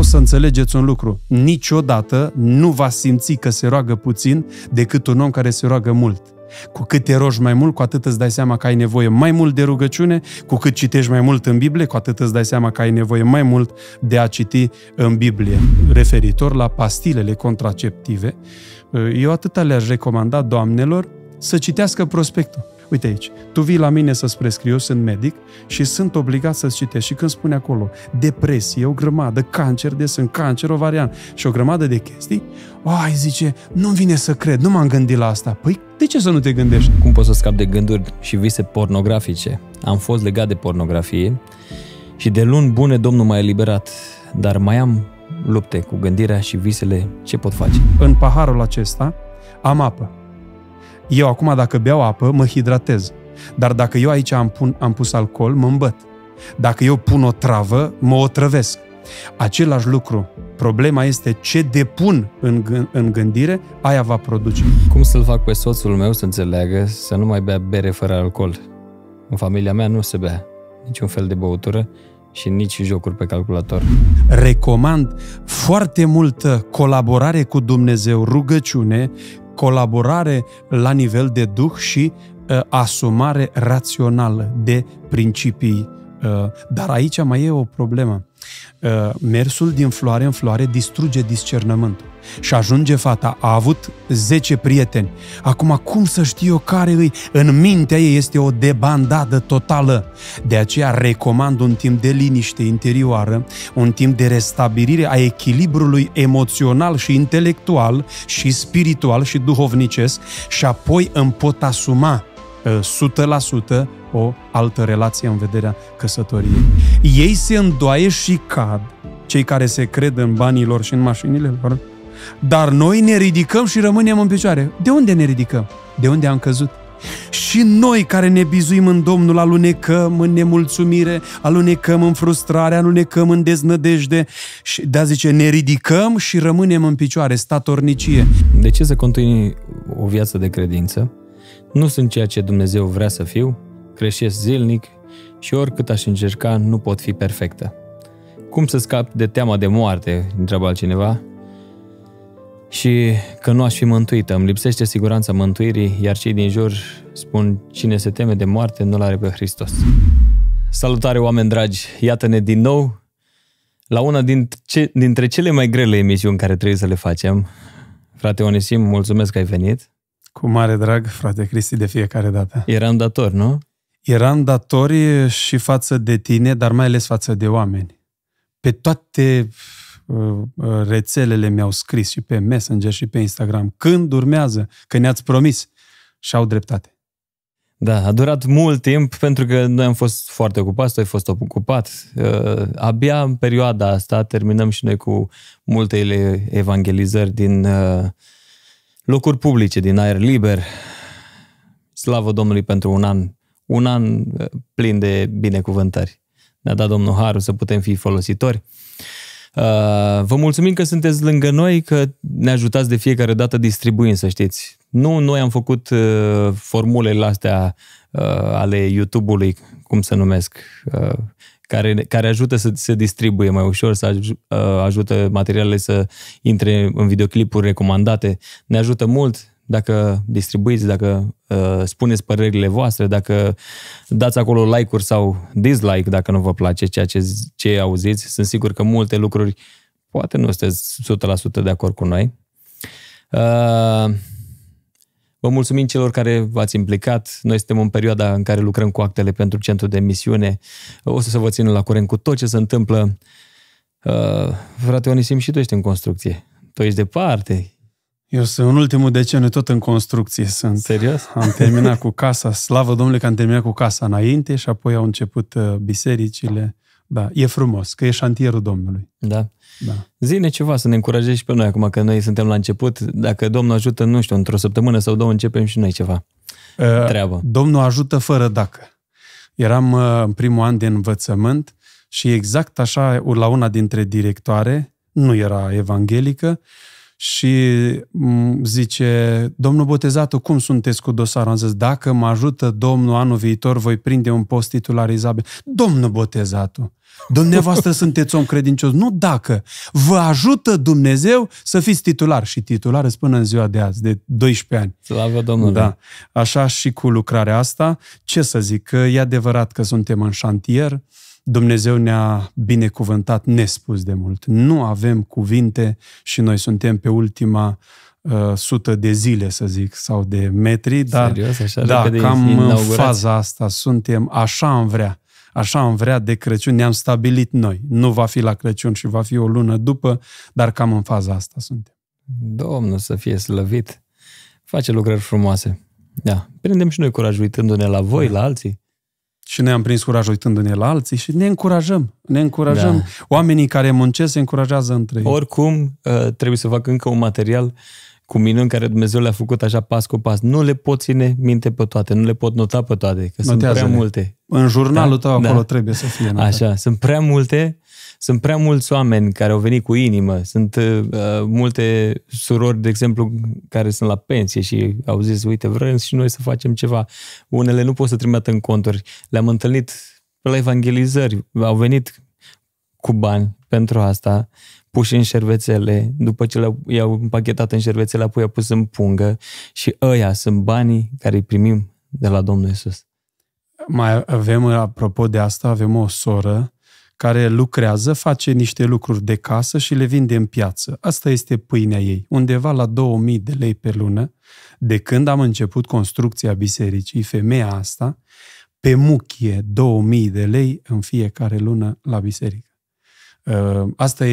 Vreau să înțelegeți un lucru. Niciodată nu va simți că se roagă puțin decât un om care se roagă mult. Cu cât te rogi mai mult, cu atât îți dai seama că ai nevoie mai mult de rugăciune, cu cât citești mai mult în Biblie, cu atât îți dai seama că ai nevoie mai mult de a citi în Biblie. Referitor la pastilele contraceptive, eu atâta le-aș recomanda doamnelor să citească prospectul. Uite aici, tu vii la mine să-ți prescriu, eu sunt medic și sunt obligat să-ți citesc. Și când spune acolo depresie, o grămadă, cancer de sân, cancer ovarian și o grămadă de chestii, ai, zice, nu-mi vine să cred, nu m-am gândit la asta. Păi, de ce să nu te gândești? Cum poți să scapi de gânduri și vise pornografice? Am fost legat de pornografie și de luni bune Domnul m-a eliberat, dar mai am lupte cu gândirea și visele, ce pot face? În paharul acesta am apă. Eu acum dacă beau apă, mă hidratez. Dar dacă eu aici am pus alcool, mă îmbăt. Dacă eu pun o travă, mă otrăvesc. Același lucru. Problema este ce depun în gândire, aia va produce. Cum să-l fac pe soțul meu să înțeleagă să nu mai bea bere fără alcool? În familia mea nu se bea niciun fel de băutură și nici jocuri pe calculator. Recomand foarte multă colaborare cu Dumnezeu, rugăciune, colaborare la nivel de duh și asumare rațională de principii. Dar aici mai e o problemă. Mersul din floare în floare distruge discernământul. Și ajunge fata, a avut 10 prieteni. Acum, cum să știu eu care îi? În mintea ei este o debandadă totală. De aceea recomand un timp de liniște interioară, un timp de restabilire a echilibrului emoțional și intelectual și spiritual și duhovnicesc și apoi îmi pot asuma 100% o altă relație în vederea căsătoriei. Ei se îndoaie și cad, cei care se cred în banii lor și în mașinile lor, dar noi ne ridicăm și rămânem în picioare. De unde ne ridicăm? De unde am căzut? Și noi care ne bizuim în Domnul alunecăm în nemulțumire, alunecăm în frustrare, alunecăm în deznădejde. Și de-a zice, ne ridicăm și rămânem în picioare, statornicie. De ce să continui o viață de credință? Nu sunt ceea ce Dumnezeu vrea să fiu, creșesc zilnic și oricât aș încerca, nu pot fi perfectă. Cum să scap de teama de moarte, întreabă altcineva, și că nu aș fi mântuită. Îmi lipsește siguranța mântuirii, iar cei din jur spun, cine se teme de moarte, nu-L are pe Hristos. Salutare, oameni dragi! Iată-ne din nou la una dintre cele mai grele emisiuni care trebuie să le facem. Frate Onisim, mulțumesc că ai venit. Cu mare drag, frate Cristi, de fiecare dată. Eram dator, nu? Eram datori și față de tine, dar mai ales față de oameni. Pe toate rețelele mi-au scris și pe Messenger și pe Instagram. Când urmează? Că ne-ați promis. Și au dreptate. Da, a durat mult timp pentru că noi am fost foarte ocupați, tu ai fost ocupat. Abia în perioada asta terminăm și noi cu multele evangelizări din locuri publice, din aer liber. Slavă Domnului pentru un an. Un an plin de binecuvântări. Ne-a dat Domnul harul să putem fi folositori. Vă mulțumim că sunteți lângă noi, că ne ajutați de fiecare dată distribuind, să știți. Nu, noi am făcut formulele astea ale YouTube-ului, cum se numesc, care ajută să se distribuie mai ușor, să ajută materialele să intre în videoclipuri recomandate. Ne ajută mult dacă distribuiți, dacă spuneți părerile voastre, dacă dați acolo like-uri sau dislike, dacă nu vă place ceea ce auziți. Sunt sigur că multe lucruri, poate nu sunteți 100% de acord cu noi. Vă mulțumim celor care v-ați implicat. Noi suntem în perioada în care lucrăm cu actele pentru centru de misiune. O să vă țin la curent cu tot ce se întâmplă. Frate Onisim, și tu ești în construcție. Tu ești departe. Eu sunt în ultimul deceniu, tot în construcție sunt. Serios? Am terminat cu casa, slavă Domnului că am terminat cu casa înainte și apoi au început bisericile. Da, e frumos, că e șantierul Domnului. Da. Da. Zi-ne ceva să ne încurajezi și pe noi acum, că noi suntem la început. Dacă Domnul ajută, nu știu, într-o săptămână sau două începem și noi ceva. Treabă. Domnul ajută fără dacă. Eram în primul an de învățământ și exact așa, la una dintre directoare, nu era evanghelică, și zice, domnul Botezatu, cum sunteți cu dosarul? Am zis, dacă mă ajută domnul anul viitor, voi prinde un post titularizabil. Domnul Botezatu, dumneavoastră sunteți om credincios. Nu dacă. Vă ajută Dumnezeu să fiți titular. Și titular îți până în ziua de azi, de 12 ani. Slavă Domnului! Da. Așa și cu lucrarea asta. Ce să zic? Că e adevărat că suntem în șantier. Dumnezeu ne-a binecuvântat nespus de mult. Nu avem cuvinte și noi suntem pe ultima sută de zile, să zic, sau de metri, dar serios? Așa da, cam inaugurați? În faza asta suntem, așa am vrea. Așa am vrea de Crăciun, ne-am stabilit noi. Nu va fi la Crăciun și va fi o lună după, dar cam în faza asta suntem. Domnul să fie slăvit! Face lucrări frumoase. Da. Prindem și noi curaj uitându-ne la voi, la alții. Și ne-am prins curaj uitându-ne la alții și ne încurajăm. Ne încurajăm. Da. Oamenii care muncesc se încurajează între ei. Oricum, trebuie să fac încă un material cu minuni care Dumnezeu le-a făcut așa pas cu pas. Nu le pot ține minte pe toate, nu le pot nota pe toate, că sunt prea multe. În jurnalul tău acolo trebuie să fie notat. Așa, sunt prea multe, sunt prea mulți oameni care au venit cu inimă, sunt multe surori, de exemplu, care sunt la pensie și au zis, uite, vrem și noi să facem ceva. Unele nu pot să trimită în conturi. Le-am întâlnit la evangelizări, au venit cu bani pentru asta, puși în șervețele, după ce i-au împachetat în șervețele, apoi i-au pus în pungă și ăia sunt banii care îi primim de la Domnul Iisus. Mai avem, apropo de asta, avem o soră care lucrează, face niște lucruri de casă și le vinde în piață. Asta este pâinea ei, undeva la 2000 de lei pe lună. De când am început construcția bisericii, femeia asta, pe muchie 2000 de lei în fiecare lună la biserică. Asta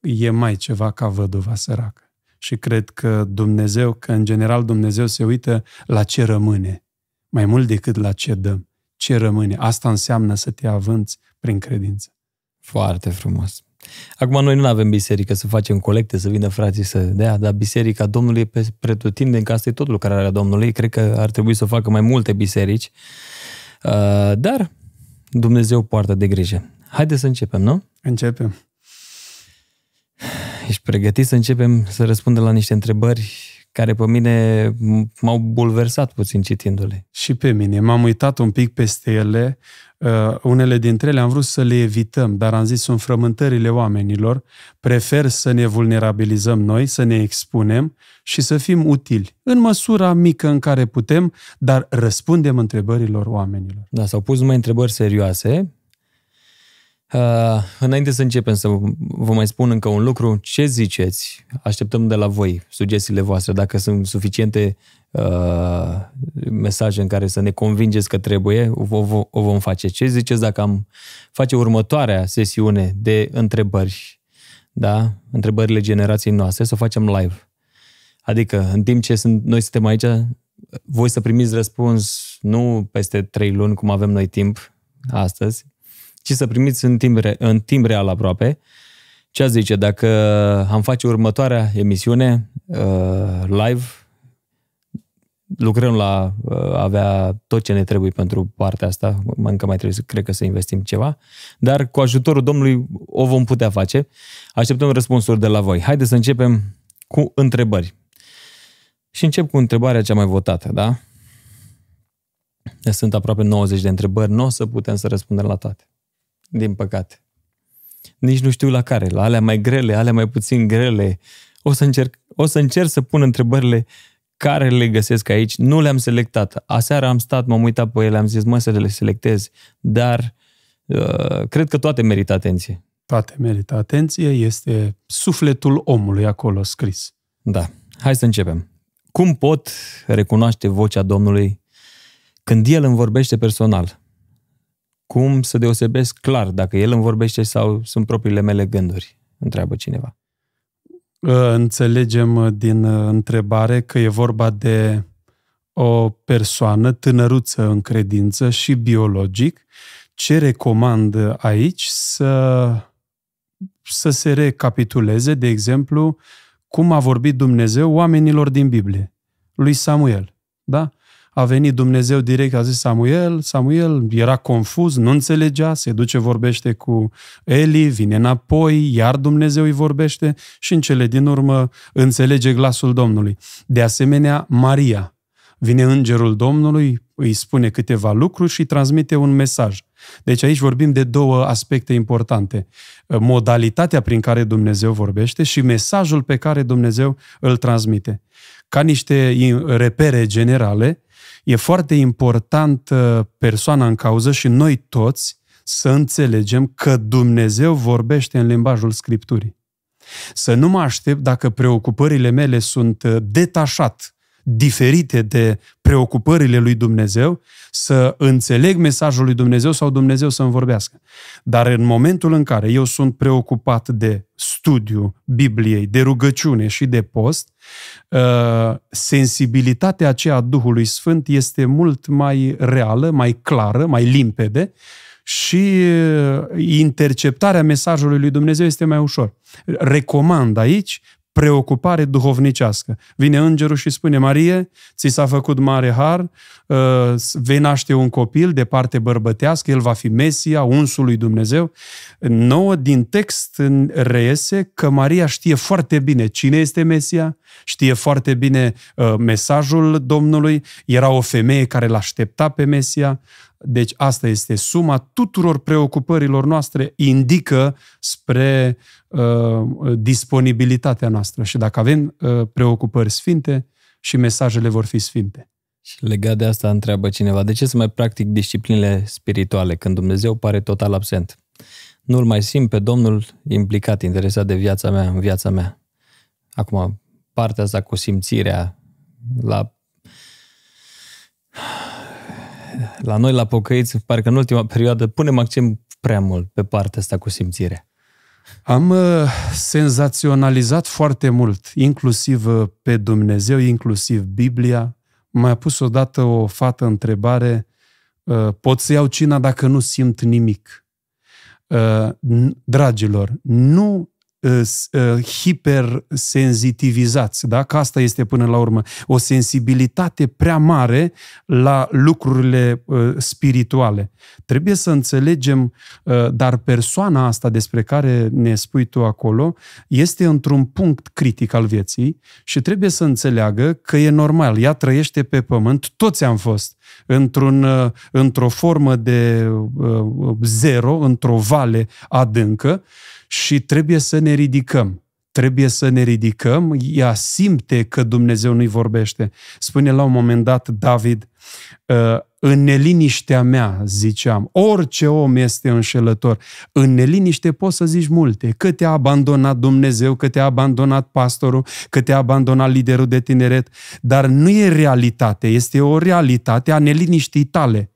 e mai ceva ca văduva săracă. Și cred că Dumnezeu, că în general Dumnezeu se uită la ce rămâne, mai mult decât la ce dăm. Ce rămâne. Asta înseamnă să te avânți prin credință. Foarte frumos. Acum noi nu avem biserică să facem colecte, să vină frații să dea, dar biserica Domnului e pretutindeni, că asta e tot lucrarea Domnului. Cred că ar trebui să facă mai multe biserici. Dar Dumnezeu poartă de grijă. Haideți să începem, nu? Începem. Ești pregătit să începem să răspundem la niște întrebări care pe mine m-au bulversat puțin citindu-le. Și pe mine. M-am uitat un pic peste ele. Unele dintre ele am vrut să le evităm, dar am zis, sunt frământările oamenilor. Prefer să ne vulnerabilizăm noi, să ne expunem și să fim utili. În măsura mică în care putem, dar răspundem întrebărilor oamenilor. Da, s-au pus numai întrebări serioase. Înainte să începem să vă mai spun încă un lucru, ce ziceți? Așteptăm de la voi sugestiile voastre, dacă sunt suficiente mesaje în care să ne convingeți că trebuie, o vom face. Ce ziceți dacă am face următoarea sesiune de întrebări, da? Întrebările generației noastre, să o facem live. Adică, în timp ce noi suntem aici, voi să primiți răspuns nu peste 3 luni, cum avem noi timp astăzi, ci să primiți în timp real aproape. Ce ați zice? Dacă am face următoarea emisiune live, lucrăm la avea tot ce ne trebuie pentru partea asta, încă mai trebuie, cred că, să investim ceva, dar cu ajutorul Domnului o vom putea face. Așteptăm răspunsuri de la voi. Haideți să începem cu întrebări. Și încep cu întrebarea cea mai votată, da? Sunt aproape 90 de întrebări, nu o să putem să răspundem la toate. Din păcate. Nici nu știu la care. La alea mai grele, alea mai puțin grele. O să încerc să pun întrebările care le găsesc aici. Nu le-am selectat. Aseară am stat, m-am uitat pe ele, am zis, mă, să le selectez. Dar cred că toate merită atenție. Toate merită atenție. Este sufletul omului acolo scris. Da. Hai să începem. Cum pot recunoaște vocea Domnului când El îmi vorbește personal? Cum să deosebesc clar dacă El îmi vorbește sau sunt propriile mele gânduri? Întreabă cineva. Înțelegem din întrebare că e vorba de o persoană tânăruță în credință și biologic. Ce recomand aici? Să se recapituleze, de exemplu, cum a vorbit Dumnezeu oamenilor din Biblie, lui Samuel. Da? A venit Dumnezeu direct, a zis Samuel, Samuel era confuz, nu înțelegea, se duce, vorbește cu Eli, vine înapoi, iar Dumnezeu îi vorbește și în cele din urmă înțelege glasul Domnului. De asemenea, Maria. Vine îngerul Domnului, îi spune câteva lucruri și transmite un mesaj. Deci aici vorbim de două aspecte importante. Modalitatea prin care Dumnezeu vorbește și mesajul pe care Dumnezeu îl transmite. Ca niște repere generale, e foarte important persoana în cauză și noi toți să înțelegem că Dumnezeu vorbește în limbajul Scripturii. Să nu mă aștept dacă preocupările mele sunt detașat, diferite de preocupările lui Dumnezeu, să înțeleg mesajul lui Dumnezeu sau Dumnezeu să-mi vorbească. Dar în momentul în care eu sunt preocupat de studiu Bibliei, de rugăciune și de post, sensibilitatea aceea a Duhului Sfânt este mult mai reală, mai clară, mai limpede și interceptarea mesajului lui Dumnezeu este mai ușor. Recomand aici preocupare duhovnicească. Vine îngerul și spune, Marie, ți s-a făcut mare har, vei naște un copil de parte bărbătească, el va fi Mesia, unsul lui Dumnezeu. Nouă din text reiese că Maria știe foarte bine cine este Mesia, știe foarte bine mesajul Domnului, era o femeie care l-aștepta pe Mesia. Deci asta este suma tuturor preocupărilor noastre, indică spre disponibilitatea noastră. Și dacă avem preocupări sfinte, și mesajele vor fi sfinte. Și legat de asta întreabă cineva, de ce să mai practic disciplinele spirituale când Dumnezeu pare total absent? Nu-L mai simt pe Domnul implicat, interesat de viața mea, în viața mea. Acum, partea asta cu simțirea la noi, la pocăiți, parcă în ultima perioadă punem accent prea mult pe partea asta cu simțirea. Am senzaționalizat foarte mult, inclusiv pe Dumnezeu, inclusiv Biblia. M-a pus odată o fată întrebare, pot să iau cina dacă nu simt nimic? Dragilor, nu hipersenzitivizați, da? Că asta este până la urmă o sensibilitate prea mare la lucrurile spirituale. Trebuie să înțelegem, dar persoana asta despre care ne spui tu acolo este într-un punct critic al vieții și trebuie să înțeleagă că e normal, ea trăiește pe pământ, toți am fost într-o formă de zero, într-o vale adâncă. Și trebuie să ne ridicăm. Trebuie să ne ridicăm. Ea simte că Dumnezeu nu-i vorbește. Spune la un moment dat David, în neliniștea mea, ziceam, orice om este înșelător. În neliniște poți să zici multe. Că te-a abandonat Dumnezeu, că te-a abandonat pastorul, că te-a abandonat liderul de tineret. Dar nu e realitate, este o realitate a neliniștii tale.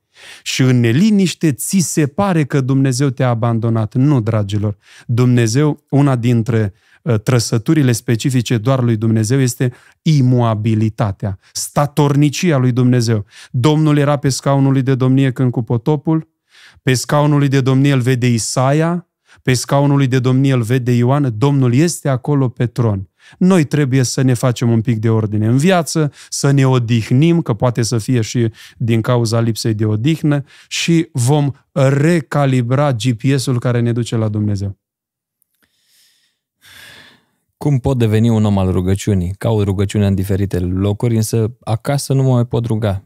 Și în neliniște ți se pare că Dumnezeu te-a abandonat. Nu, dragilor. Dumnezeu, una dintre trăsăturile specifice doar lui Dumnezeu este imobilitatea, statornicia lui Dumnezeu. Domnul era pe scaunul lui de domnie când cu potopul, pe scaunul lui de domnie îl vede Isaia, pe scaunul lui de domnie îl vede Ioan, Domnul este acolo pe tron. Noi trebuie să ne facem un pic de ordine în viață, să ne odihnim, că poate să fie și din cauza lipsei de odihnă, și vom recalibra GPS-ul care ne duce la Dumnezeu. Cum pot deveni un om al rugăciunii? Caut rugăciunea în diferite locuri, însă acasă nu mă mai pot ruga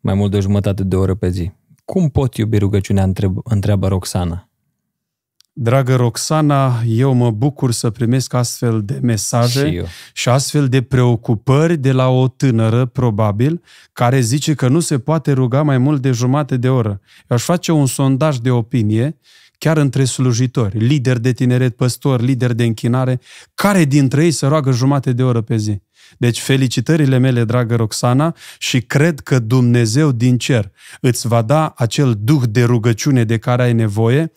mai mult de o jumătate de oră pe zi. Cum pot iubi rugăciunea? Întreabă Roxana. Dragă Roxana, eu mă bucur să primesc astfel de mesaje și astfel de preocupări de la o tânără, probabil, care zice că nu se poate ruga mai mult de jumate de oră. Eu aș face un sondaj de opinie, chiar între slujitori, lideri de tineret, păstori, lideri de închinare, care dintre ei se roagă jumate de oră pe zi. Deci felicitările mele, dragă Roxana, și cred că Dumnezeu din cer îți va da acel duh de rugăciune de care ai nevoie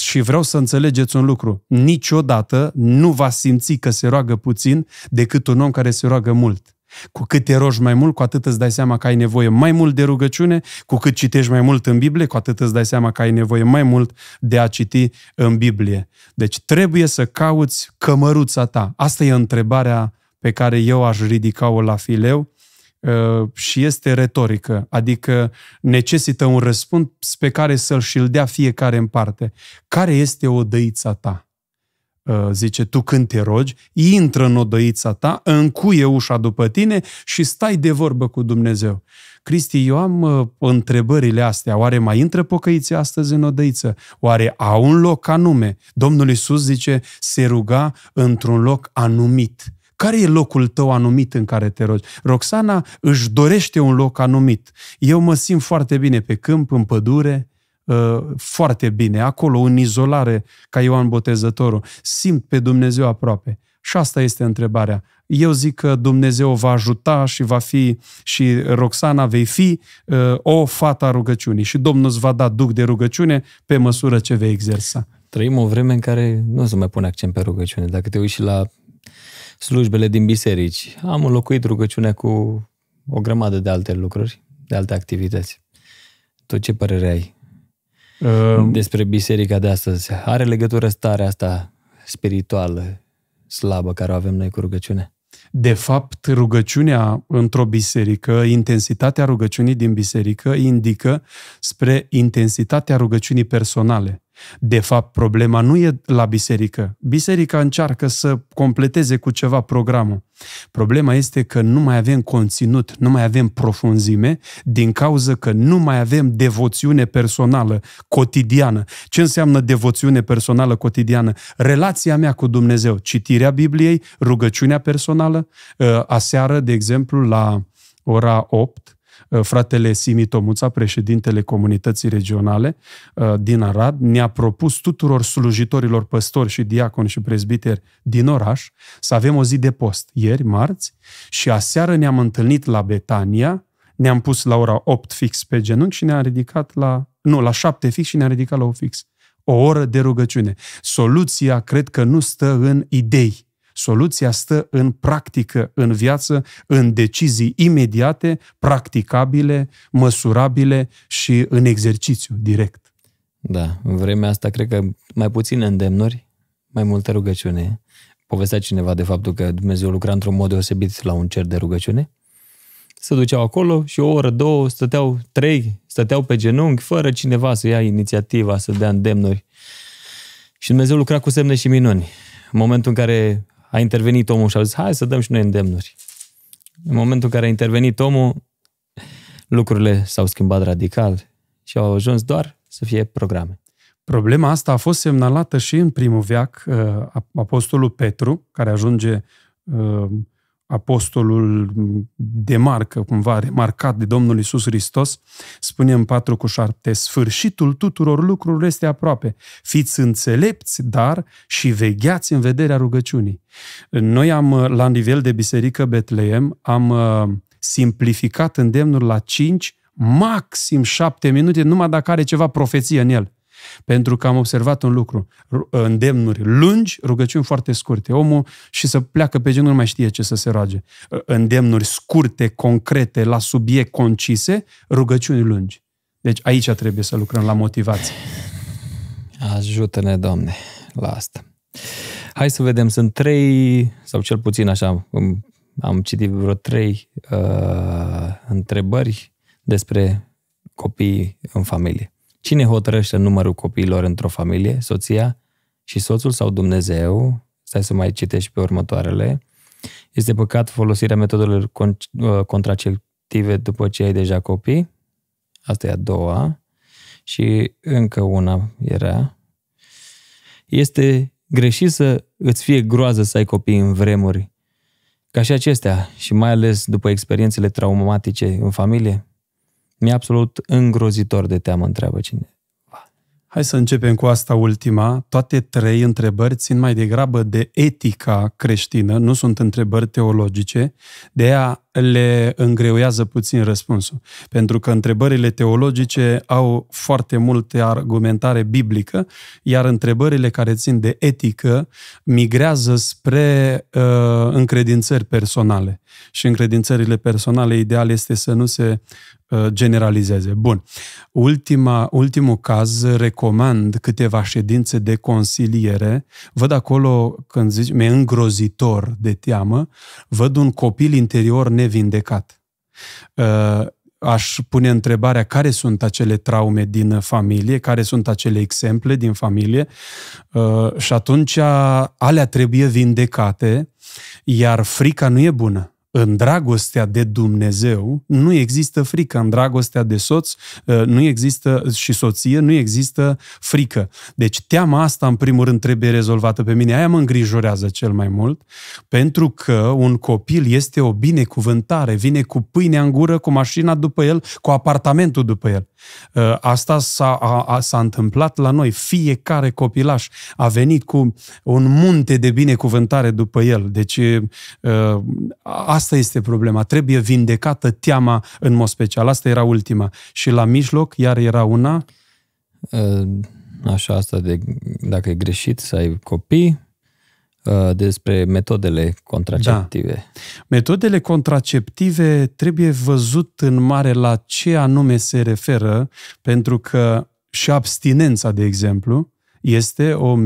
și vreau să înțelegeți un lucru. Niciodată nu va simți că se roagă puțin decât un om care se roagă mult. Cu cât te rogi mai mult, cu atât îți dai seama că ai nevoie mai mult de rugăciune, cu cât citești mai mult în Biblie, cu atât îți dai seama că ai nevoie mai mult de a citi în Biblie. Deci trebuie să cauți cămăruța ta. Asta e întrebarea pe care eu aș ridica-o la fileu și este retorică, adică necesită un răspuns pe care să-l și-l dea fiecare în parte. Care este odăița ta? Zice, tu când te rogi, intră în odăița ta, încuie ușa după tine și stai de vorbă cu Dumnezeu. Cristi, eu am întrebările astea. Oare mai intră pocăiții astăzi în odăiță? Oare au un loc anume? Domnul Iisus zice, se ruga într-un loc anumit. Care e locul tău anumit în care te rogi? Roxana își dorește un loc anumit. Eu mă simt foarte bine pe câmp, în pădure, foarte bine, acolo, în izolare, ca Ioan Botezătorul. Simt pe Dumnezeu aproape. Și asta este întrebarea. Eu zic că Dumnezeu va ajuta și va fi, și Roxana, vei fi o fată a rugăciunii. Și Domnul îți va da duc de rugăciune pe măsură ce vei exersa. Trăim o vreme în care nu se mai pune accent pe rugăciune. Dacă te uiți și la slujbele din biserici, am înlocuit rugăciunea cu o grămadă de alte lucruri, de alte activități. Tu ce părere ai despre biserica de astăzi? Are legătură starea asta spirituală slabă care o avem noi cu rugăciunea? De fapt, rugăciunea într-o biserică, intensitatea rugăciunii din biserică indică spre intensitatea rugăciunii personale. De fapt, problema nu e la biserică. Biserica încearcă să completeze cu ceva programul. Problema este că nu mai avem conținut, nu mai avem profunzime, din cauză că nu mai avem devoțiune personală, cotidiană. Ce înseamnă devoțiune personală, cotidiană? Relația mea cu Dumnezeu, citirea Bibliei, rugăciunea personală. Aseară, de exemplu, la ora 8, fratele Simi Tomuța, președintele comunității regionale din Arad, ne-a propus tuturor slujitorilor, păstori și diaconi și prezbiteri din oraș să avem o zi de post, ieri, marți, și aseară ne-am întâlnit la Betania, ne-am pus la ora 8 fix pe genunchi și ne-am ridicat la 7 fix și ne-am ridicat la 8 fix. O oră de rugăciune. Soluția, cred că nu stă în idei. Soluția stă în practică, în viață, în decizii imediate, practicabile, măsurabile și în exercițiu direct. Da, în vremea asta cred că mai puține îndemnuri, mai multă rugăciune. Povestea cineva de faptul că Dumnezeu lucra într-un mod deosebit la un cer de rugăciune. Se duceau acolo și o oră, două, stăteau trei, stăteau pe genunchi, fără cineva să ia inițiativa, să dea îndemnuri. Și Dumnezeu lucra cu semne și minuni. În momentul în care a intervenit omul și a zis, hai să dăm și noi îndemnuri. În momentul în care a intervenit omul, lucrurile s-au schimbat radical și au ajuns doar să fie programe. Problema asta a fost semnalată și în primul veac, apostolul Petru, care ajunge apostolul de marcă, cumva remarcat de Domnul Isus Hristos, spune în 4:7, sfârșitul tuturor lucrurilor este aproape. Fiți înțelepți, dar și vegheați în vederea rugăciunii. Noi am, la nivel de biserică Betleem, am simplificat îndemnul la 5, maxim 7 minute, numai dacă are ceva profeție în el. Pentru că am observat un lucru. Îndemnuri lungi, rugăciuni foarte scurte. Omul și să pleacă pe genul, nu mai știe ce să se roage. Îndemnuri scurte, concrete, la subiect, concise, rugăciuni lungi. Deci aici trebuie să lucrăm la motivație. Ajută-ne, Doamne, la asta. Hai să vedem, sunt trei, sau cel puțin așa, am citit vreo trei întrebări despre copiii în familie. Cine hotărăște numărul copiilor într-o familie? Soția și soțul sau Dumnezeu? Stai să mai citești pe următoarele. Este păcat folosirea metodelor contraceptive după ce ai deja copii? Asta e a doua. Și încă una era. Este greșit să îți fie groază să ai copii în vremuri ca și acestea și mai ales după experiențele traumatice în familie? Mi-e absolut îngrozitor de teamă, întreabă cine. Hai să începem cu asta ultima. Toate trei întrebări țin mai degrabă de etica creștină, nu sunt întrebări teologice, de aia le îngreuiază puțin răspunsul. Pentru că întrebările teologice au foarte multe argumentare biblică, iar întrebările care țin de etică migrează spre încredințări personale. Și încredințările personale, ideal este să nu se generalizeze. Bun. Ultimul caz, recomand câteva ședințe de consiliere. Văd acolo, când zici, mi-e îngrozitor de teamă, văd un copil interior nevindecat. Aș pune întrebarea care sunt acele traume din familie, care sunt acele exemple din familie și atunci alea trebuie vindecate, iar frica nu e bună. În dragostea de Dumnezeu nu există frică. În dragostea de soț nu există, și soție nu există frică. Deci teama asta, în primul rând, trebuie rezolvată pe mine. Aia mă îngrijorează cel mai mult, pentru că un copil este o binecuvântare. Vine cu pâinea în gură, cu mașina după el, cu apartamentul după el. Asta s-a întâmplat la noi. Fiecare copilaș a venit cu un munte de binecuvântare după el. Deci asta este problema. Trebuie vindecată teama în mod special. Asta era ultima. Și la mijloc, iar era una? Așa, asta de dacă e greșit să ai copii, despre metodele contraceptive. Da. Metodele contraceptive trebuie văzut în mare la ce anume se referă, pentru că și abstinența, de exemplu, este o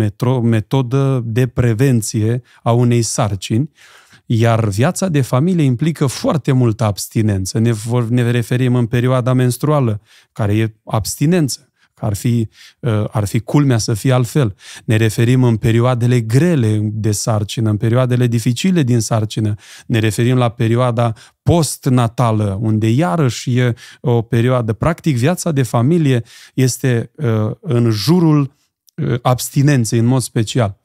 metodă de prevenție a unei sarcini, iar viața de familie implică foarte multă abstinență. Ne referim în perioada menstruală, care e abstinență, că ar fi culmea să fie altfel. Ne referim în perioadele grele de sarcină, în perioadele dificile din sarcină. Ne referim la perioada postnatală, unde iarăși e o perioadă. Practic, viața de familie este în jurul abstinenței, în mod special.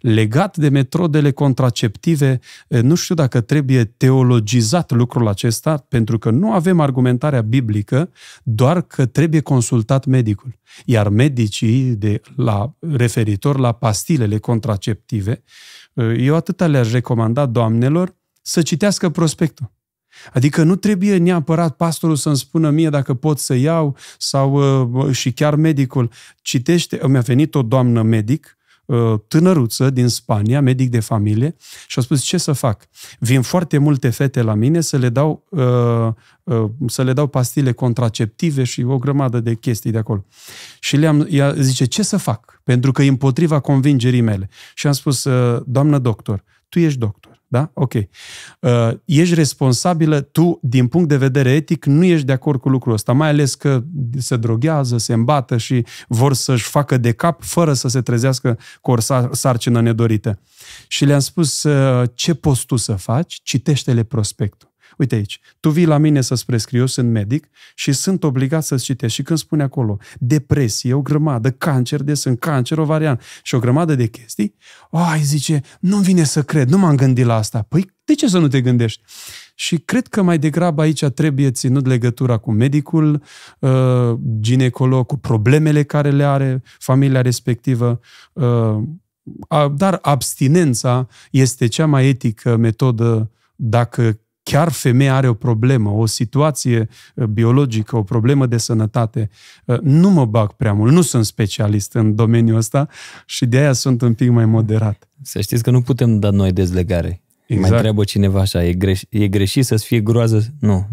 Legat de metodele contraceptive, nu știu dacă trebuie teologizat lucrul acesta, pentru că nu avem argumentarea biblică, doar că trebuie consultat medicul. Iar medicii, referitor la pastilele contraceptive, eu atâta le-aș recomanda doamnelor să citească prospectul. Adică nu trebuie neapărat pastorul să-mi spună mie dacă pot să iau, sau și chiar medicul. Citește, mi-a venit o doamnă medic, tânăruță din Spania, medic de familie, și a spus: ce să fac? Vin foarte multe fete la mine să le dau pastile contraceptive și o grămadă de chestii de acolo. Și ea zice: ce să fac? Pentru că e împotriva convingerii mele. Și am spus: doamnă doctor, tu ești doctor, da? Ok. Ești responsabilă, tu, din punct de vedere etic, nu ești de acord cu lucrul ăsta, mai ales că se droghează, se îmbată și vor să-și facă de cap fără să se trezească cu o sarcină nedorită. Și le-am spus: ce poți tu să faci? Citește-le prospectul. Uite aici, tu vii la mine să-ți prescriu, eu sunt medic și sunt obligat să-ți citești. Și când spune acolo depresie, o grămadă, cancer de sân, cancer ovarian și o grămadă de chestii, ai, zice, nu-mi vine să cred, nu m-am gândit la asta. Păi, de ce să nu te gândești? Și cred că mai degrabă aici trebuie ținut legătura cu medicul, ginecolog, cu problemele care le are familia respectivă, dar abstinența este cea mai etică metodă dacă chiar femeia are o problemă, o situație biologică, o problemă de sănătate. Nu mă bag prea mult, nu sunt specialist în domeniul ăsta și de aia sunt un pic mai moderat. Să știți că nu putem da noi dezlegare. Exact. Mai întreabă cineva așa, e greșit să-ți fie groază? Nu.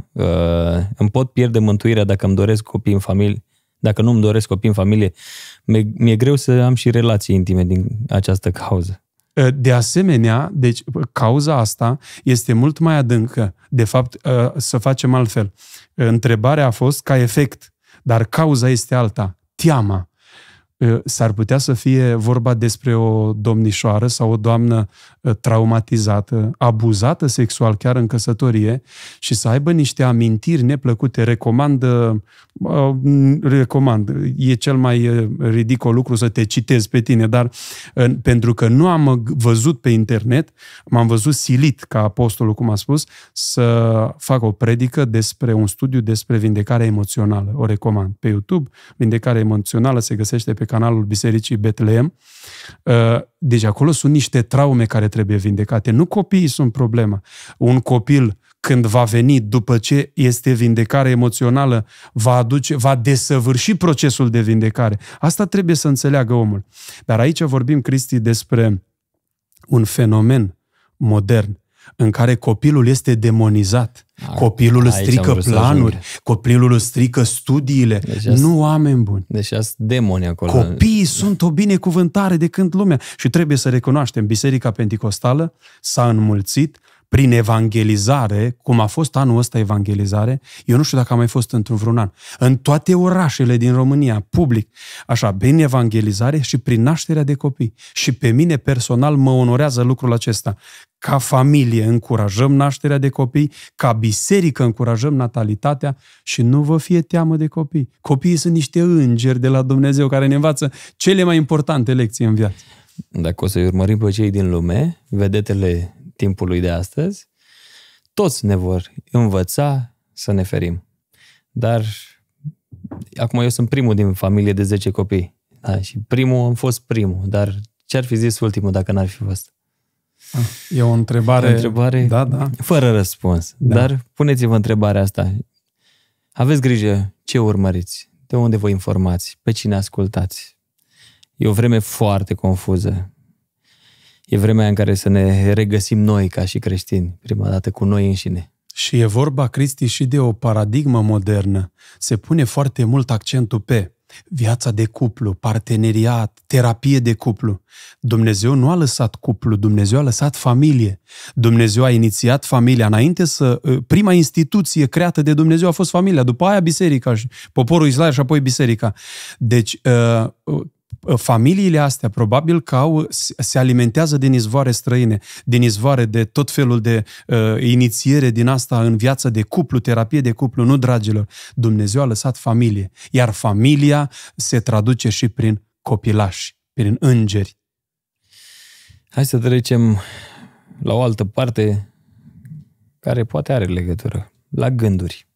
Îmi pot pierde mântuirea dacă îmi doresc copii în familie? Dacă nu îmi doresc copii în familie, mi-e greu să am și relații intime din această cauză. De asemenea, deci cauza asta este mult mai adâncă. De fapt, să facem altfel. Întrebarea a fost ca efect, dar cauza este alta. Teama. S-ar putea să fie vorba despre o domnișoară sau o doamnă traumatizată, abuzată sexual chiar în căsătorie și să aibă niște amintiri neplăcute. Recomand, e cel mai ridicol lucru să te citezi pe tine, dar pentru că nu am văzut pe internet, m-am văzut silit, ca apostolul, cum a spus, să fac o predică despre un studiu despre vindecarea emoțională. O recomand pe YouTube. Vindecarea emoțională se găsește pe canalul Bisericii Betleem. Deci acolo sunt niște traume care trebuie vindecate. Nu copiii sunt problema. Un copil, când va veni, după ce este vindecare emoțională, va desăvârși procesul de vindecare. Asta trebuie să înțeleagă omul. Dar aici vorbim, Cristi, despre un fenomen modern în care copilul este demonizat. Copilul îți strică planuri, copilul îți strică studiile. Deci nu, oameni buni. Deci demoni acolo. Copiii sunt o binecuvântare de când lumea. Și trebuie să recunoaștem, Biserica Pentecostală s-a înmulțit prin evangelizare, cum a fost anul ăsta evangelizare, eu nu știu dacă a mai fost într-un vreun an, în toate orașele din România, public, așa, prin evangelizare și prin nașterea de copii. Și pe mine personal mă onorează lucrul acesta. Ca familie încurajăm nașterea de copii, ca biserică încurajăm natalitatea și nu vă fie teamă de copii. Copiii sunt niște îngeri de la Dumnezeu care ne învață cele mai importante lecții în viață. Dacă o să-i urmărim pe cei din lume, vedetele timpului de astăzi, toți ne vor învăța să ne ferim. Dar acum eu sunt primul din familie de 10 copii. Da, și primul am fost primul, dar ce-ar fi zis ultimul dacă n-ar fi fost? E o întrebare, da, da, fără răspuns. Da. Dar puneți-vă întrebarea asta. Aveți grijă ce urmăriți, de unde vă informați, pe cine ascultați. E o vreme foarte confuză. E vremea în care să ne regăsim noi ca și creștini, prima dată cu noi înșine. Și e vorba, Cristi, și de o paradigmă modernă. Se pune foarte mult accentul pe viața de cuplu, parteneriat, terapie de cuplu. Dumnezeu nu a lăsat cuplu, Dumnezeu a lăsat familie. Dumnezeu a inițiat familia. Înainte să... Prima instituție creată de Dumnezeu a fost familia, după aia biserica, și poporul Israel și apoi biserica. Deci... familiile astea probabil că au, se alimentează din izvoare străine, din izvoare de tot felul de inițiere din asta în viață de cuplu, terapie de cuplu. Nu, dragilor, Dumnezeu a lăsat familie, iar familia se traduce și prin copilași, prin îngeri. Hai să trecem la o altă parte care poate are legătură, la gânduri.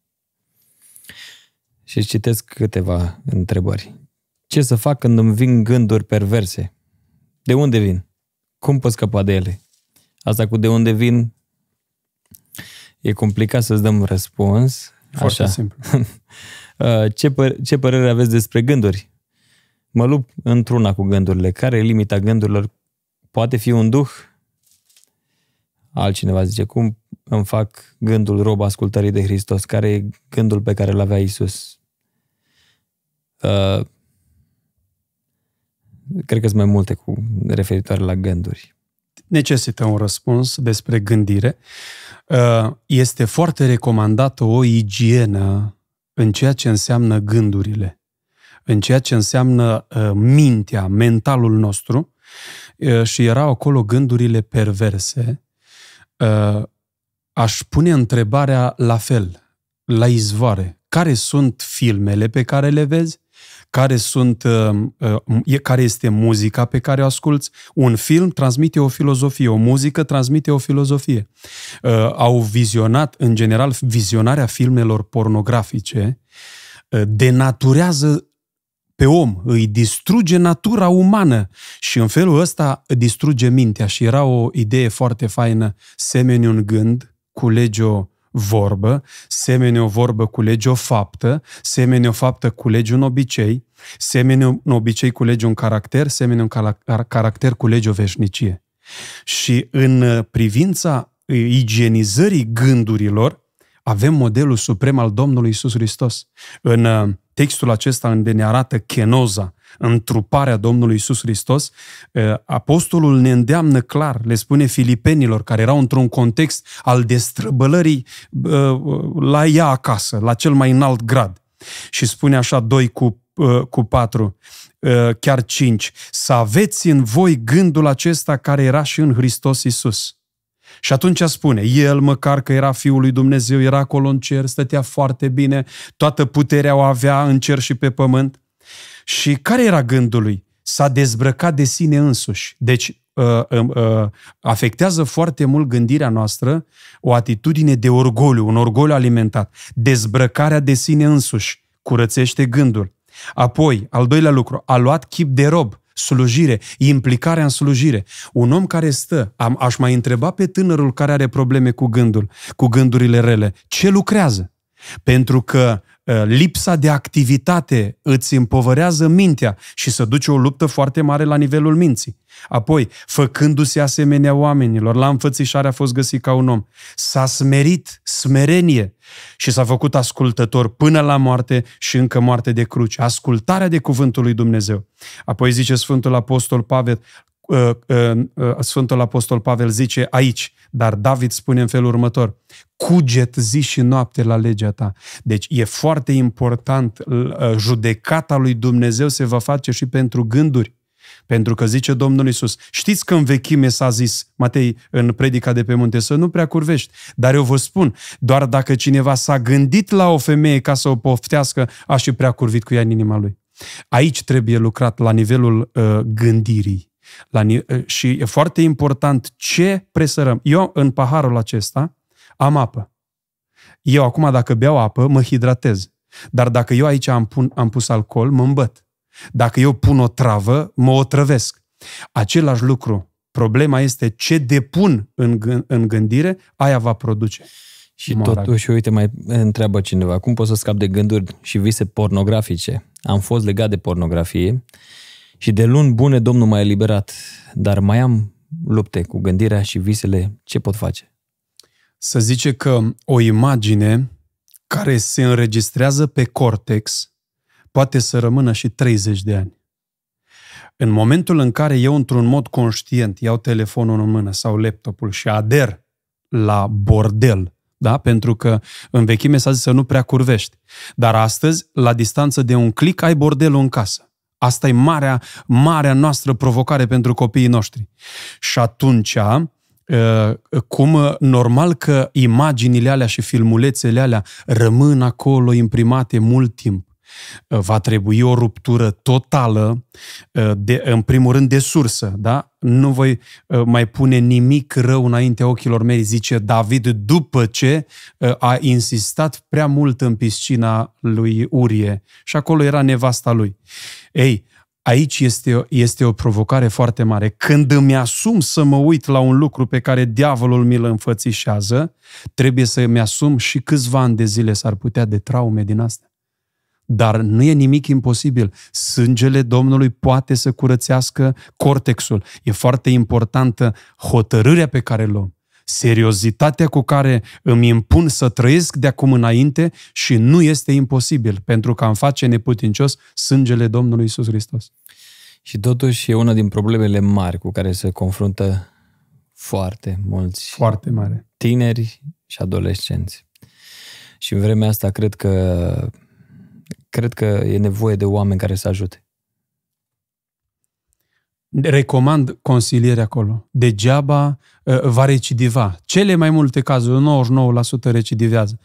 Și citesc câteva întrebări. Ce să fac când îmi vin gânduri perverse? De unde vin? Cum pot scăpa de ele? Asta cu de unde vin e complicat să-ți dăm răspuns. Foarte așa. Simplu. Ce părere aveți despre gânduri? Mă lupt într-una cu gândurile. Care e limita gândurilor? Poate fi un duh? Altcineva zice, cum îmi fac gândul rob ascultării de Hristos? Care e gândul pe care l-avea Iisus? Cred că sunt mai multe cu referitoare la gânduri. Necesită un răspuns despre gândire. Este foarte recomandată o igienă în ceea ce înseamnă gândurile, în ceea ce înseamnă mintea, mentalul nostru, și erau acolo gândurile perverse. Aș pune întrebarea la fel, la izvoare. Care sunt filmele pe care le vezi? Care este muzica pe care o asculți? Un film transmite o filozofie, o muzică transmite o filozofie. Au vizionat, în general, vizionarea filmelor pornografice denaturează pe om, îi distruge natura umană și în felul ăsta distruge mintea. Și era o idee foarte faină, semeni un gând, culege-o vorbă, semene o vorbă, culege o faptă, semene o faptă, culege un obicei, semene un obicei, culege un caracter, semene un caracter, culege o veșnicie. Și în privința igienizării gândurilor, avem modelul suprem al Domnului Isus Hristos. În textul acesta unde ne arată chenoza, întruparea Domnului Isus Hristos, apostolul ne îndeamnă clar, le spune filipenilor, care erau într-un context al destrăbălării la ea acasă, la cel mai înalt grad. Și spune așa, 2:4, chiar 5, să aveți în voi gândul acesta care era și în Hristos Isus. Și atunci spune, el măcar că era Fiul lui Dumnezeu, era acolo în cer, stătea foarte bine, toată puterea o avea în cer și pe pământ. Și care era gândul lui? S-a dezbrăcat de sine însuși. Deci afectează foarte mult gândirea noastră o atitudine de orgoliu, un orgoliu alimentat. Dezbrăcarea de sine însuși curățește gândul. Apoi, al doilea lucru, a luat chip de rob. Slujire, implicarea în slujire. Un om care stă, aș mai întreba pe tânărul care are probleme cu gândul, cu gândurile rele, ce lucrează? Pentru că lipsa de activitate îți împovărează mintea și se duce o luptă foarte mare la nivelul minții. Apoi, făcându-se asemenea oamenilor, la înfățișare a fost găsit ca un om. S-a smerit, smerenie, și s-a făcut ascultător până la moarte și încă moarte de cruce. Ascultarea de cuvântul lui Dumnezeu. Apoi zice Sfântul Apostol Pavel, Sfântul Apostol Pavel zice aici, dar David spune în felul următor: cuget zi și noapte la legea ta. Deci e foarte important, judecata lui Dumnezeu se va face și pentru gânduri. Pentru că zice Domnul Iisus, știți că în vechime s-a zis, Matei, în predica de pe munte, să nu prea curvești. Dar eu vă spun, doar dacă cineva s-a gândit la o femeie ca să o poftească, a și prea curvit cu ea în inima lui. Aici trebuie lucrat la nivelul gândirii. Și e foarte important ce presărăm. Eu în paharul acesta am apă. Eu acum dacă beau apă, mă hidratez. Dar dacă eu aici am pus alcool, mă îmbăt. Dacă eu pun o travă, mă otrăvesc. Același lucru. Problema este ce depun în gândire, aia va produce. Și totuși, uite, mai întreabă cineva, cum pot să scap de gânduri și vise pornografice? Am fost legat de pornografie și de luni bune Domnul m-a eliberat, dar mai am lupte cu gândirea și visele. Ce pot face? Să zice că o imagine care se înregistrează pe cortex poate să rămână și 30 de ani. În momentul în care eu, într-un mod conștient, iau telefonul în mână sau laptopul și ader la bordel, da? Pentru că în vechime s-a zis să nu prea curvești, dar astăzi, la distanță de un click, ai bordelul în casă. Asta e marea noastră provocare pentru copiii noștri. Și atunci, cum normal că imaginile alea și filmulețele alea rămân acolo imprimate mult timp. Va trebui o ruptură totală, în primul rând, de sursă. Da? Nu voi mai pune nimic rău înaintea ochilor mei, zice David, după ce a insistat prea mult în piscina lui Urie. Și acolo era nevasta lui. Ei, aici este o provocare foarte mare. Când îmi asum să mă uit la un lucru pe care diavolul mi-l înfățișează, trebuie să îmi asum și câțiva ani de zile s-ar putea de traume din astea. Dar nu e nimic imposibil. Sângele Domnului poate să curățească cortexul. E foarte importantă hotărârea pe care luăm, seriozitatea cu care îmi impun să trăiesc de acum înainte și nu este imposibil, pentru că îmi face neputincios sângele Domnului Isus Hristos. Și totuși e una din problemele mari cu care se confruntă foarte mulți tineri și adolescenți. Și în vremea asta cred că e nevoie de oameni care să ajute. Recomand consiliere acolo. Degeaba va recidiva. Cele mai multe cazuri, 99% recidivează.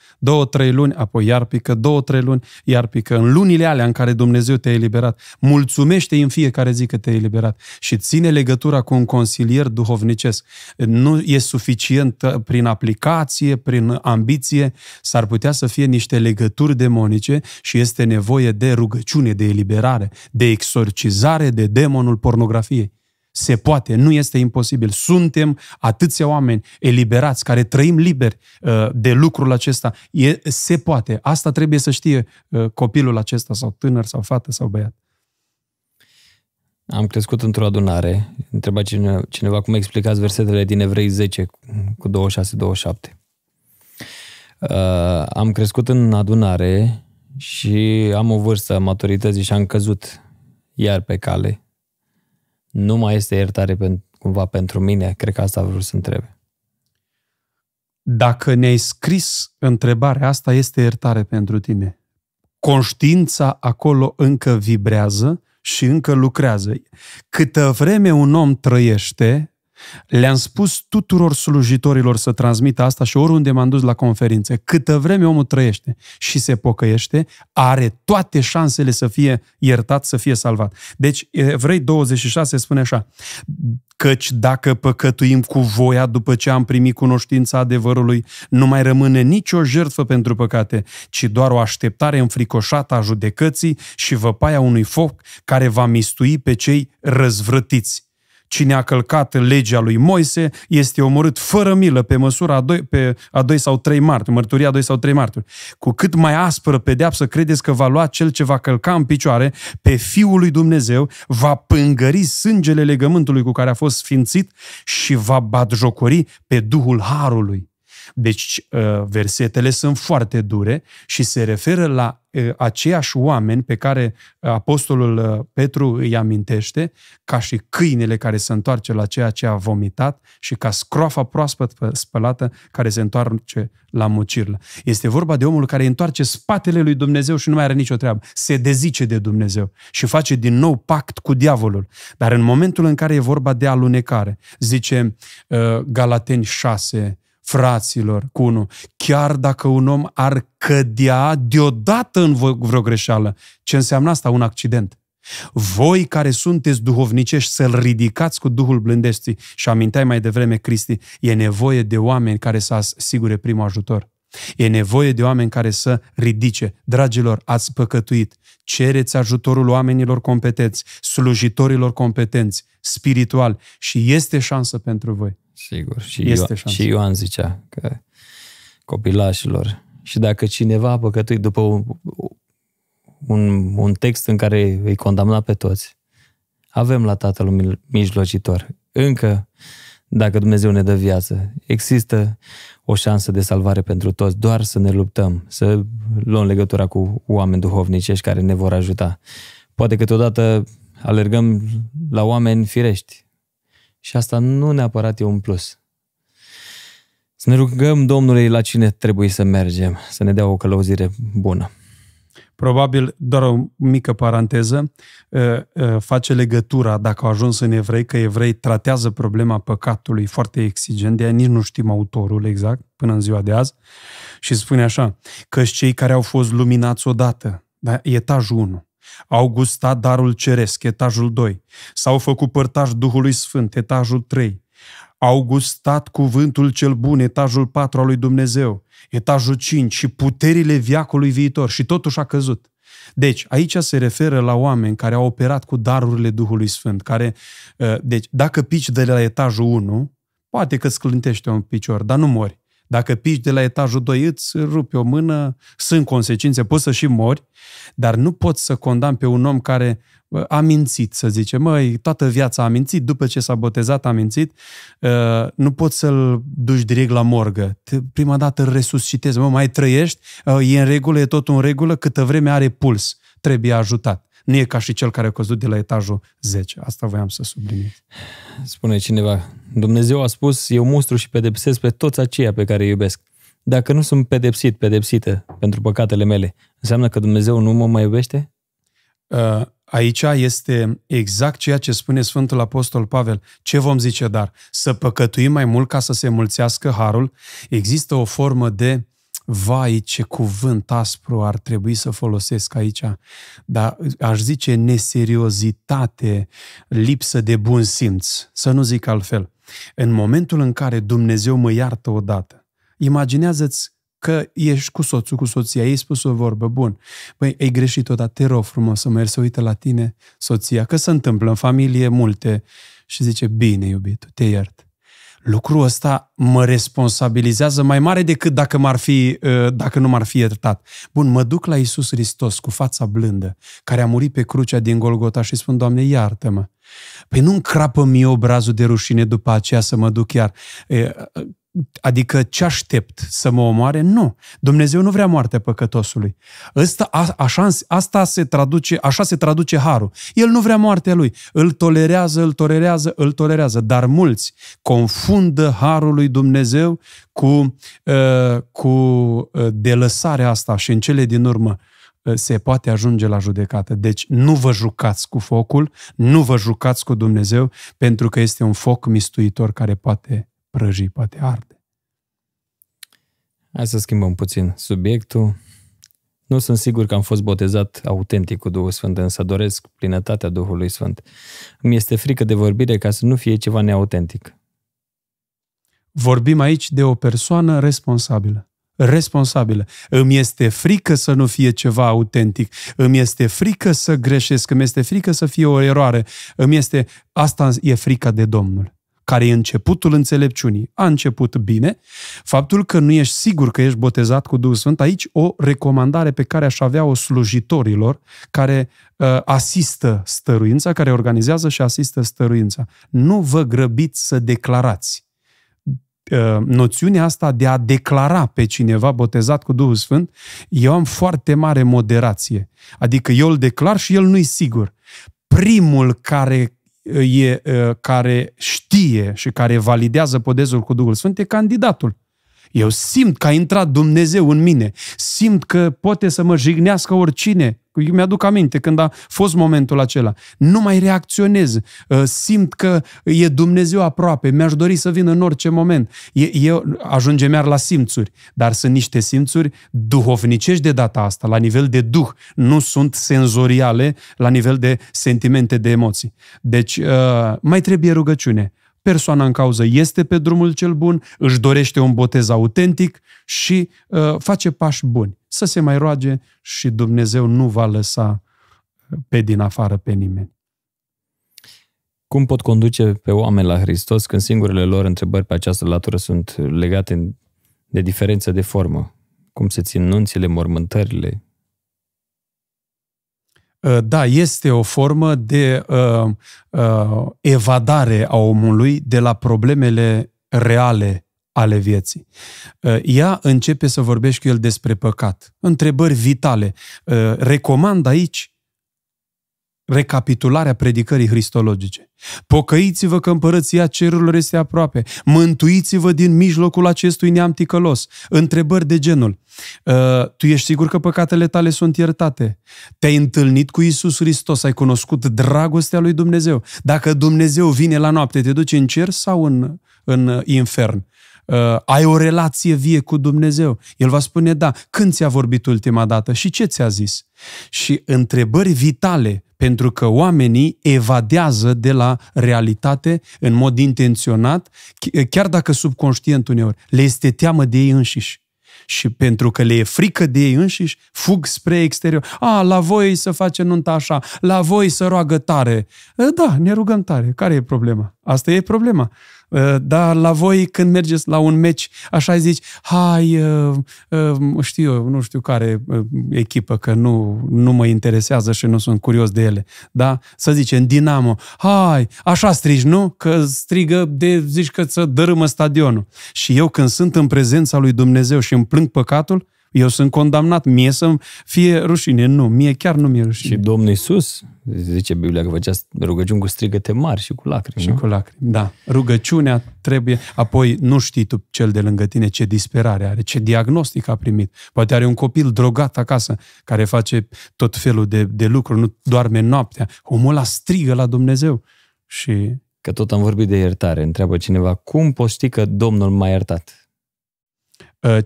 2-3 luni, apoi iar pică, 2-3 luni, iar pică. În lunile alea în care Dumnezeu te-a eliberat, mulțumește-i în fiecare zi că te-a eliberat și ține legătura cu un consilier duhovnicesc. Nu e suficient prin aplicație, prin ambiție, s-ar putea să fie niște legături demonice și este nevoie de rugăciune, de eliberare, de exorcizare de demonul pornografiei. Se poate, nu este imposibil. Suntem atâția oameni eliberați, care trăim liberi de lucrul acesta. Se poate. Asta trebuie să știe copilul acesta, sau tânăr, sau fată, sau băiat. Am crescut într-o adunare. Întreba cineva cum explicați versetele din Evrei 10 cu 26-27. Am crescut în adunare și am o vârstă a maturității și am căzut iar pe cale. Nu mai este iertare cumva pentru mine? Cred că asta vreau să întrebe. Dacă ne-ai scris întrebarea asta, este iertare pentru tine. Conștiința acolo încă vibrează și încă lucrează. Câtă vreme un om trăiește, le-am spus tuturor slujitorilor să transmită asta și oriunde m-am dus la conferințe, câtă vreme omul trăiește și se pocăiește, are toate șansele să fie iertat, să fie salvat. Deci Evrei 26 spune așa: căci dacă păcătuim cu voia după ce am primit cunoștința adevărului, nu mai rămâne nicio jertfă pentru păcate, ci doar o așteptare înfricoșată a judecății și văpaia unui foc care va mistui pe cei răzvrătiți. Cine a călcat legea lui Moise este omorât fără milă pe măsura mărturia a 2 sau 3 marturi. Cu cât mai aspră pedeapsă credeți că va lua cel ce va călca în picioare pe Fiul lui Dumnezeu, va pângări sângele legământului cu care a fost sfințit și va batjocori pe Duhul Harului. Deci versetele sunt foarte dure și se referă la aceiași oameni pe care apostolul Petru îi amintește ca și câinele care se întoarce la ceea ce a vomitat și ca scroafa proaspăt spălată care se întoarce la mucirlă. Este vorba de omul care întoarce spatele lui Dumnezeu și nu mai are nicio treabă. Se dezice de Dumnezeu și face din nou pact cu diavolul. Dar în momentul în care e vorba de alunecare, zice Galateni 6, fraților, cu 1, chiar dacă un om ar cădea deodată în vreo greșeală, ce înseamnă asta? Un accident. Voi care sunteți duhovnicești, să-l ridicați cu Duhul blândeții. Și aminteai mai devreme, Cristi, e nevoie de oameni care să asigure primul ajutor. E nevoie de oameni care să ridice. Dragilor, ați păcătuit. Cereți ajutorul oamenilor competenți, slujitorilor competenți, spiritual. Și este șansă pentru voi. Sigur. Și Ioan zicea că copilașilor. Și dacă cineva a păcătuit după un text în care îi condamna pe toți, avem la Tatăl mijlocitor. Încă, dacă Dumnezeu ne dă viață, există o șansă de salvare pentru toți, doar să ne luptăm, să luăm legătura cu oameni duhovnicești care ne vor ajuta. Poate câteodată alergăm la oameni firești și asta nu neapărat e un plus. Să ne rugăm Domnului la cine trebuie să mergem, să ne dea o călăuzire bună. Probabil, doar o mică paranteză, face legătura, dacă a ajuns în evrei, că evrei tratează problema păcatului foarte exigent, de aia nici nu știm autorul exact, până în ziua de azi, și spune așa, căci cei care au fost luminați odată, da, etajul 1, au gustat darul ceresc, etajul 2, s-au făcut părtași Duhului Sfânt, etajul 3, au gustat cuvântul cel bun, etajul 4 al lui Dumnezeu, etajul 5 și puterile veacului viitor și totuși a căzut. Deci, aici se referă la oameni care au operat cu darurile Duhului Sfânt, care, deci, dacă pici de la etajul 1, poate că îți clintește un picior, dar nu mori. Dacă pici de la etajul 2, îți rupi o mână, sunt consecințe, poți să și mori, dar nu poți să condamni pe un om care a mințit, să zicem, măi, toată viața a mințit, după ce s-a botezat a mințit, nu poți să-l duci direct la morgă. Prima dată îl resuscitezi, mă, mai trăiești, e în regulă, e tot în regulă, câtă vreme are puls, trebuie ajutat. Nu e ca și cel care a căzut de la etajul 10. Asta voiam să subliniez. Spune cineva, Dumnezeu a spus, eu mustru și pedepsesc pe toți aceia pe care îi iubesc. Dacă nu sunt pedepsit, pedepsită pentru păcatele mele, înseamnă că Dumnezeu nu mă mai iubește? Aici este exact ceea ce spune Sfântul Apostol Pavel. Ce vom zice dar? Să păcătuim mai mult ca să se mulțească harul? Există o formă de vai, ce cuvânt aspru ar trebui să folosesc aici, dar aș zice neseriozitate, lipsă de bun simț, să nu zic altfel. În momentul în care Dumnezeu mă iartă odată, imaginează-ți că ești cu soțul, cu soția, ei spus o vorbă, bun, băi, ai greșit odată, te rog frumos să mergi să uită la tine soția, că se întâmplă în familie multe și zice, bine iubitul, te iert. Lucrul ăsta mă responsabilizează mai mare decât dacă nu m-ar fi iertat. Bun, mă duc la Isus Hristos cu fața blândă, care a murit pe crucea din Golgota și spun, Doamne, iartă-mă. Păi nu-mi crapă mie obrazul de rușine după aceea să mă duc iar. Adică ce aștept? Să mă omoare? Nu. Dumnezeu nu vrea moartea păcătosului. Așa se traduce harul. El nu vrea moartea lui. Îl tolerează, îl tolerează, îl tolerează. Dar mulți confundă harul lui Dumnezeu cu delăsarea asta și în cele din urmă se poate ajunge la judecată. Deci nu vă jucați cu focul, nu vă jucați cu Dumnezeu, pentru că este un foc mistuitor care poate prăji, poate arde. Hai să schimbăm puțin subiectul. Nu sunt sigur că am fost botezat autentic cu Duhul Sfânt, însă doresc plinătatea Duhului Sfânt. Mi este frică de vorbire ca să nu fie ceva neautentic. Vorbim aici de o persoană responsabilă. Responsabilă. Îmi este frică să nu fie ceva autentic. Îmi este frică să greșesc. Îmi este frică să fie o eroare. Asta e frica de Domnul, care e începutul înțelepciunii. A început bine. Faptul că nu ești sigur că ești botezat cu Duhul Sfânt, aici o recomandare pe care aș avea-o slujitorilor care asistă stăruința, care organizează și asistă stăruința. Nu vă grăbiți să declarați. noțiunea asta de a declara pe cineva botezat cu Duhul Sfânt, eu am foarte mare moderație. Adică eu îl declar și el nu-i sigur. Primul care știe și care validează botezul cu Duhul Sfânt e candidatul. Eu simt că a intrat Dumnezeu în mine. Simt că poate să mă jignească oricine. Mi-aduc aminte când a fost momentul acela. Nu mai reacționez. Simt că e Dumnezeu aproape. Mi-aș dori să vin în orice moment. Eu ajungem iar la simțuri. Dar sunt niște simțuri duhovnicești de data asta, la nivel de duh. Nu sunt senzoriale la nivel de sentimente, de emoții. Deci mai trebuie rugăciune. Persoana în cauză este pe drumul cel bun, își dorește un botez autentic și face pași buni. Să se mai roage și Dumnezeu nu va lăsa pe din afară pe nimeni. Cum pot conduce pe oameni la Hristos când singurele lor întrebări pe această latură sunt legate de diferență de formă? Cum se țin nunțile, mormântările? Da, este o formă de evadare a omului de la problemele reale ale vieții. Ea începe să vorbești cu el despre păcat. Întrebări vitale. Recomand aici recapitularea predicării hristologice. Pocăiți-vă că împărăția cerurilor este aproape. Mântuiți-vă din mijlocul acestui neam ticălos. Întrebări de genul: tu ești sigur că păcatele tale sunt iertate? Te-ai întâlnit cu Isus Hristos? Ai cunoscut dragostea lui Dumnezeu? Dacă Dumnezeu vine la noapte, te duci în cer sau în infern? Ai o relație vie cu Dumnezeu? El va spune da. Când ți-a vorbit ultima dată și ce ți-a zis? Și întrebări vitale, pentru că oamenii evadează de la realitate în mod intenționat, chiar dacă subconștient uneori. Le este teamă de ei înșiși. Și pentru că le e frică de ei înșiși, fug spre exterior. A, la voi să face nunta așa, la voi să roagă tare. Da, ne rugăm tare. Care e problema? Asta e problema. Dar la voi, când mergeți la un meci, așa zici, hai, știu eu, nu știu care echipă, că nu mă interesează și nu sunt curios de ele. Da? Să zicem, Dinamo, hai, așa strigi, nu? Că strigă, zici că să dărâmă stadionul. Și eu când sunt în prezența lui Dumnezeu și îmi plâng păcatul, eu sunt condamnat, mie să-mi fie rușine. Nu, mie chiar nu mi-e rușine. Și Domnul Iisus, zice Biblia, că făcea rugăciuni cu strigăte mari și cu lacrimi. Și nu? Cu lacrimi, da. Rugăciunea trebuie, apoi nu știi tu cel de lângă tine ce disperare are, ce diagnostic a primit. Poate are un copil drogat acasă, care face tot felul de lucruri, nu doarme noaptea. Omul ăla strigă la Dumnezeu. Și... Că tot am vorbit de iertare, întreabă cineva, cum poți ști că Domnul m-a iertat?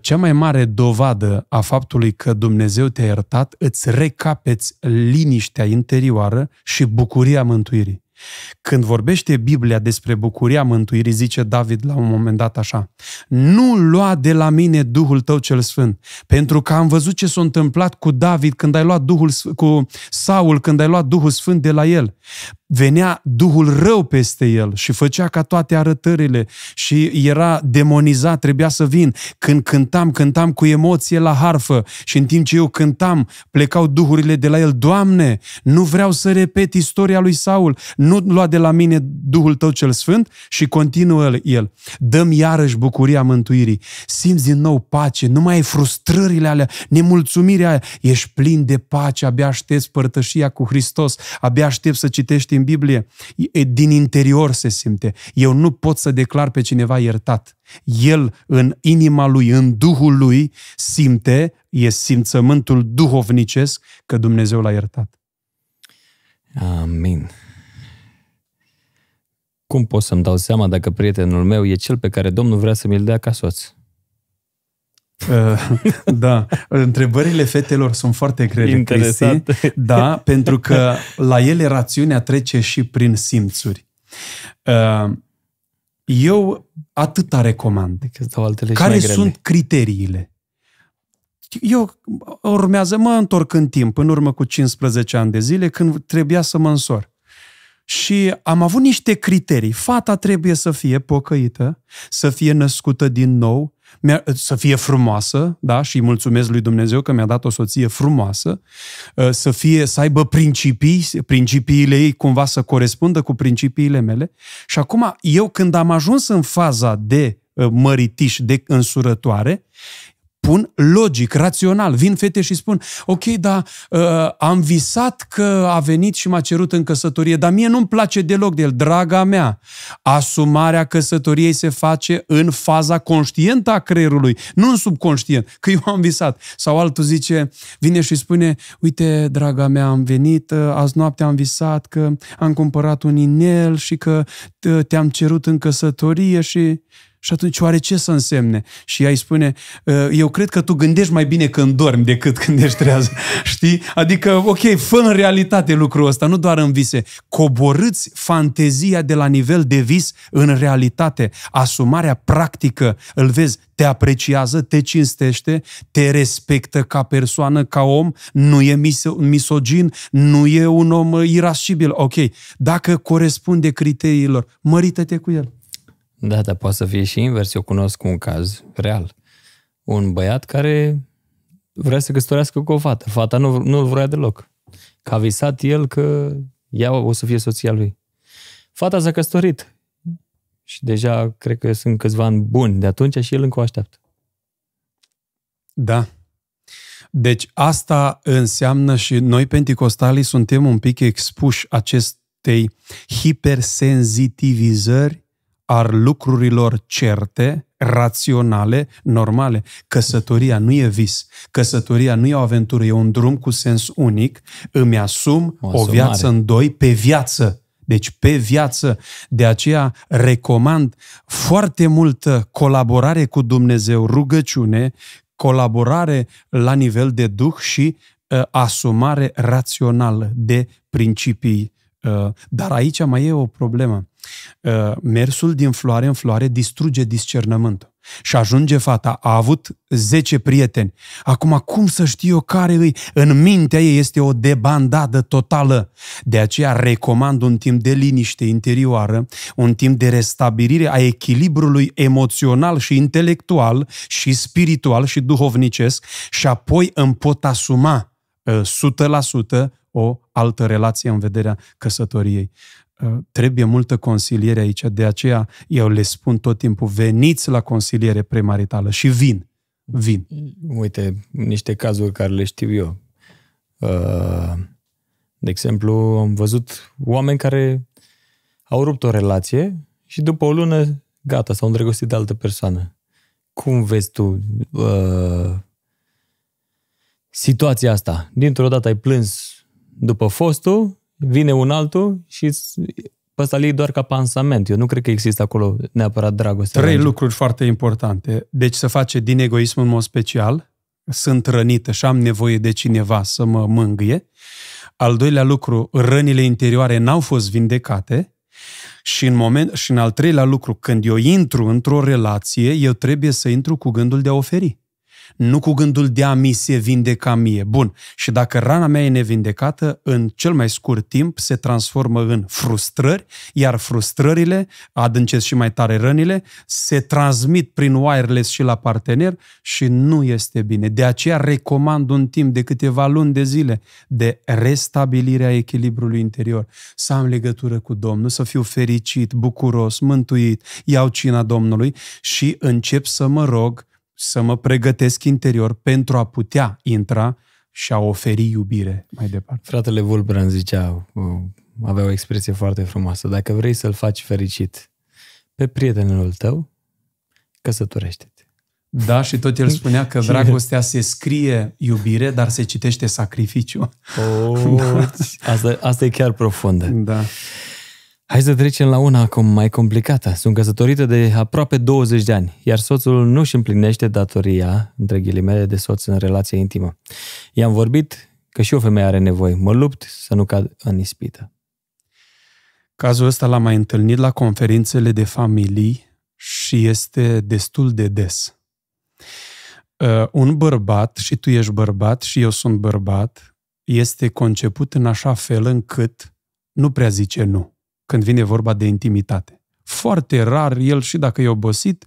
Cea mai mare dovadă a faptului că Dumnezeu te-a iertat, îți recapeți liniștea interioară și bucuria mântuirii. Când vorbește Biblia despre bucuria mântuirii, zice David la un moment dat așa: nu lua de la mine Duhul tău cel sfânt, pentru că am văzut ce s-a întâmplat cu David când ai luat cu Saul când ai luat Duhul Sfânt de la el. Venea Duhul rău peste el și făcea ca toate arătările și era demonizat, trebuia să vin. Când cântam cu emoție la harfă și în timp ce eu cântam, plecau duhurile de la el. Doamne, nu vreau să repet istoria lui Saul, nu lua de la mine Duhul tău cel sfânt. Și continuă el: dă-mi iarăși bucuria mântuirii. Simți din nou pace, nu mai ai frustrările alea, nemulțumirea aia. Ești plin de pace, abia aștepți părtășia cu Hristos, abia aștepți să citești în Biblie. Din interior se simte. Eu nu pot să declar pe cineva iertat. El în inima lui, în Duhul lui simte, e simțământul duhovnicesc că Dumnezeu l-a iertat. Amin. Cum pot să-mi dau seama dacă prietenul meu e cel pe care Domnul vrea să mi-l dea ca soț? Da, întrebările fetelor sunt foarte grele, Cristi, da, pentru că la ele rațiunea trece și prin simțuri. Eu atâta recomand. Care sunt criteriile? Eu mă întorc în timp, în urmă cu 15 ani de zile, când trebuia să mă însor. Și am avut niște criterii. Fata trebuie să fie pocăită, să fie născută din nou, să fie frumoasă, da? Și mulțumesc lui Dumnezeu că mi-a dat o soție frumoasă, să aibă principii, principiile ei cumva să corespundă cu principiile mele. Și acum, eu când am ajuns în faza de măritiși de însurătoare, pun logic, rațional. Vin fete și spun, ok, dar am visat că a venit și m-a cerut în căsătorie, dar mie nu-mi place deloc de el. Draga mea, asumarea căsătoriei se face în faza conștientă a creierului, nu în subconștient, că eu am visat. Sau altul zice, vine și spune, uite, draga mea, am venit, azi noapte am visat că am cumpărat un inel și că te-am cerut în căsătorie și... Și atunci, oare ce să însemne? Și ea îi spune, eu cred că tu gândești mai bine când dormi decât când ești trează. Știi? Adică, ok, fă în realitate lucrul ăsta, nu doar în vise. Coborâți fantezia de la nivel de vis în realitate. Asumarea practică, îl vezi, te apreciază, te cinstește, te respectă ca persoană, ca om, nu e misogin, nu e un om irascibil. Ok, dacă corespunde criteriilor, mărită-te cu el. Da, dar poate să fie și invers. Eu cunosc un caz real. Un băiat care vrea să căsătorească cu o fată. Fata nu-l vrea deloc. Că a visat el că ea o să fie soția lui. Fata s-a căsătorit. Și deja cred că sunt câțiva ani buni de atunci și el încă o așteaptă. Da. Deci asta înseamnă și noi penticostalii suntem un pic expuși acestei hipersenzitivizări ar lucrurilor certe, raționale, normale. Căsătoria nu e vis. Căsătoria nu e o aventură, e un drum cu sens unic. Îmi asum o viață în doi, pe viață. Deci pe viață. De aceea recomand foarte multă colaborare cu Dumnezeu, rugăciune, colaborare la nivel de duh și asumare rațională de principii. Dar aici mai e o problemă. Mersul din floare în floare distruge discernământul. Și ajunge fata, a avut 10 prieteni. Acum, cum să știu eu care îi? În mintea ei este o debandadă totală. De aceea recomand un timp de liniște interioară, un timp de restabilire a echilibrului emoțional și intelectual și spiritual și duhovnicesc și apoi îmi pot asuma 100% o altă relație în vederea căsătoriei. Trebuie multă consiliere aici, de aceea eu le spun tot timpul, veniți la consiliere premaritală și vin. Uite, niște cazuri care le știu eu. De exemplu, am văzut oameni care au rupt o relație și după o lună, gata, s-au îndrăgostit de altă persoană. Cum vezi tu situația asta? Dintr-o dată ai plâns după fostul, vine un altul și pe ăsta lei doar ca pansament. Eu nu cred că există acolo neapărat dragoste. Trei lucruri foarte importante. Deci să face din egoism în mod special. Sunt rănită și am nevoie de cineva să mă mângâie. Al doilea lucru, rănile interioare n-au fost vindecate. Și în al treilea lucru, când eu intru într-o relație, eu trebuie să intru cu gândul de a oferi. Nu cu gândul de a mi se vindeca mie. Bun, și dacă rana mea e nevindecată, în cel mai scurt timp se transformă în frustrări, iar frustrările, adâncesc și mai tare rănile, se transmit prin wireless și la partener și nu este bine. De aceea recomand un timp de câteva luni de zile de restabilire a echilibrului interior. Să am legătură cu Domnul, să fiu fericit, bucuros, mântuit, iau cina Domnului și încep să mă rog să mă pregătesc interior pentru a putea intra și a oferi iubire mai departe. Fratele Vulbran zicea, avea o expresie foarte frumoasă, dacă vrei să-l faci fericit pe prietenul tău, căsătorește-te. Da, și tot el spunea că dragostea se scrie iubire, dar se citește sacrificiu. Da. Asta e chiar profundă. Da. Hai să trecem la una acum mai complicată. Sunt căsătorită de aproape 20 de ani, iar soțul nu își împlinește datoria, între ghilimele, de soț în relația intimă. I-am vorbit că și o femeie are nevoie. Mă lupt să nu cad în ispită. Cazul ăsta l-am mai întâlnit la conferințele de familii și este destul de des. Un bărbat, și tu ești bărbat și eu sunt bărbat, este conceput în așa fel încât nu prea zice nu când vine vorba de intimitate. Foarte rar, el și dacă e obosit,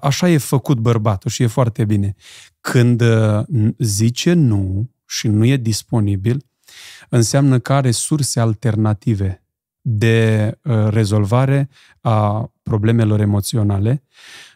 așa e făcut bărbatul și e foarte bine. Când zice nu și nu e disponibil, înseamnă că are surse alternative de rezolvare a problemelor emoționale.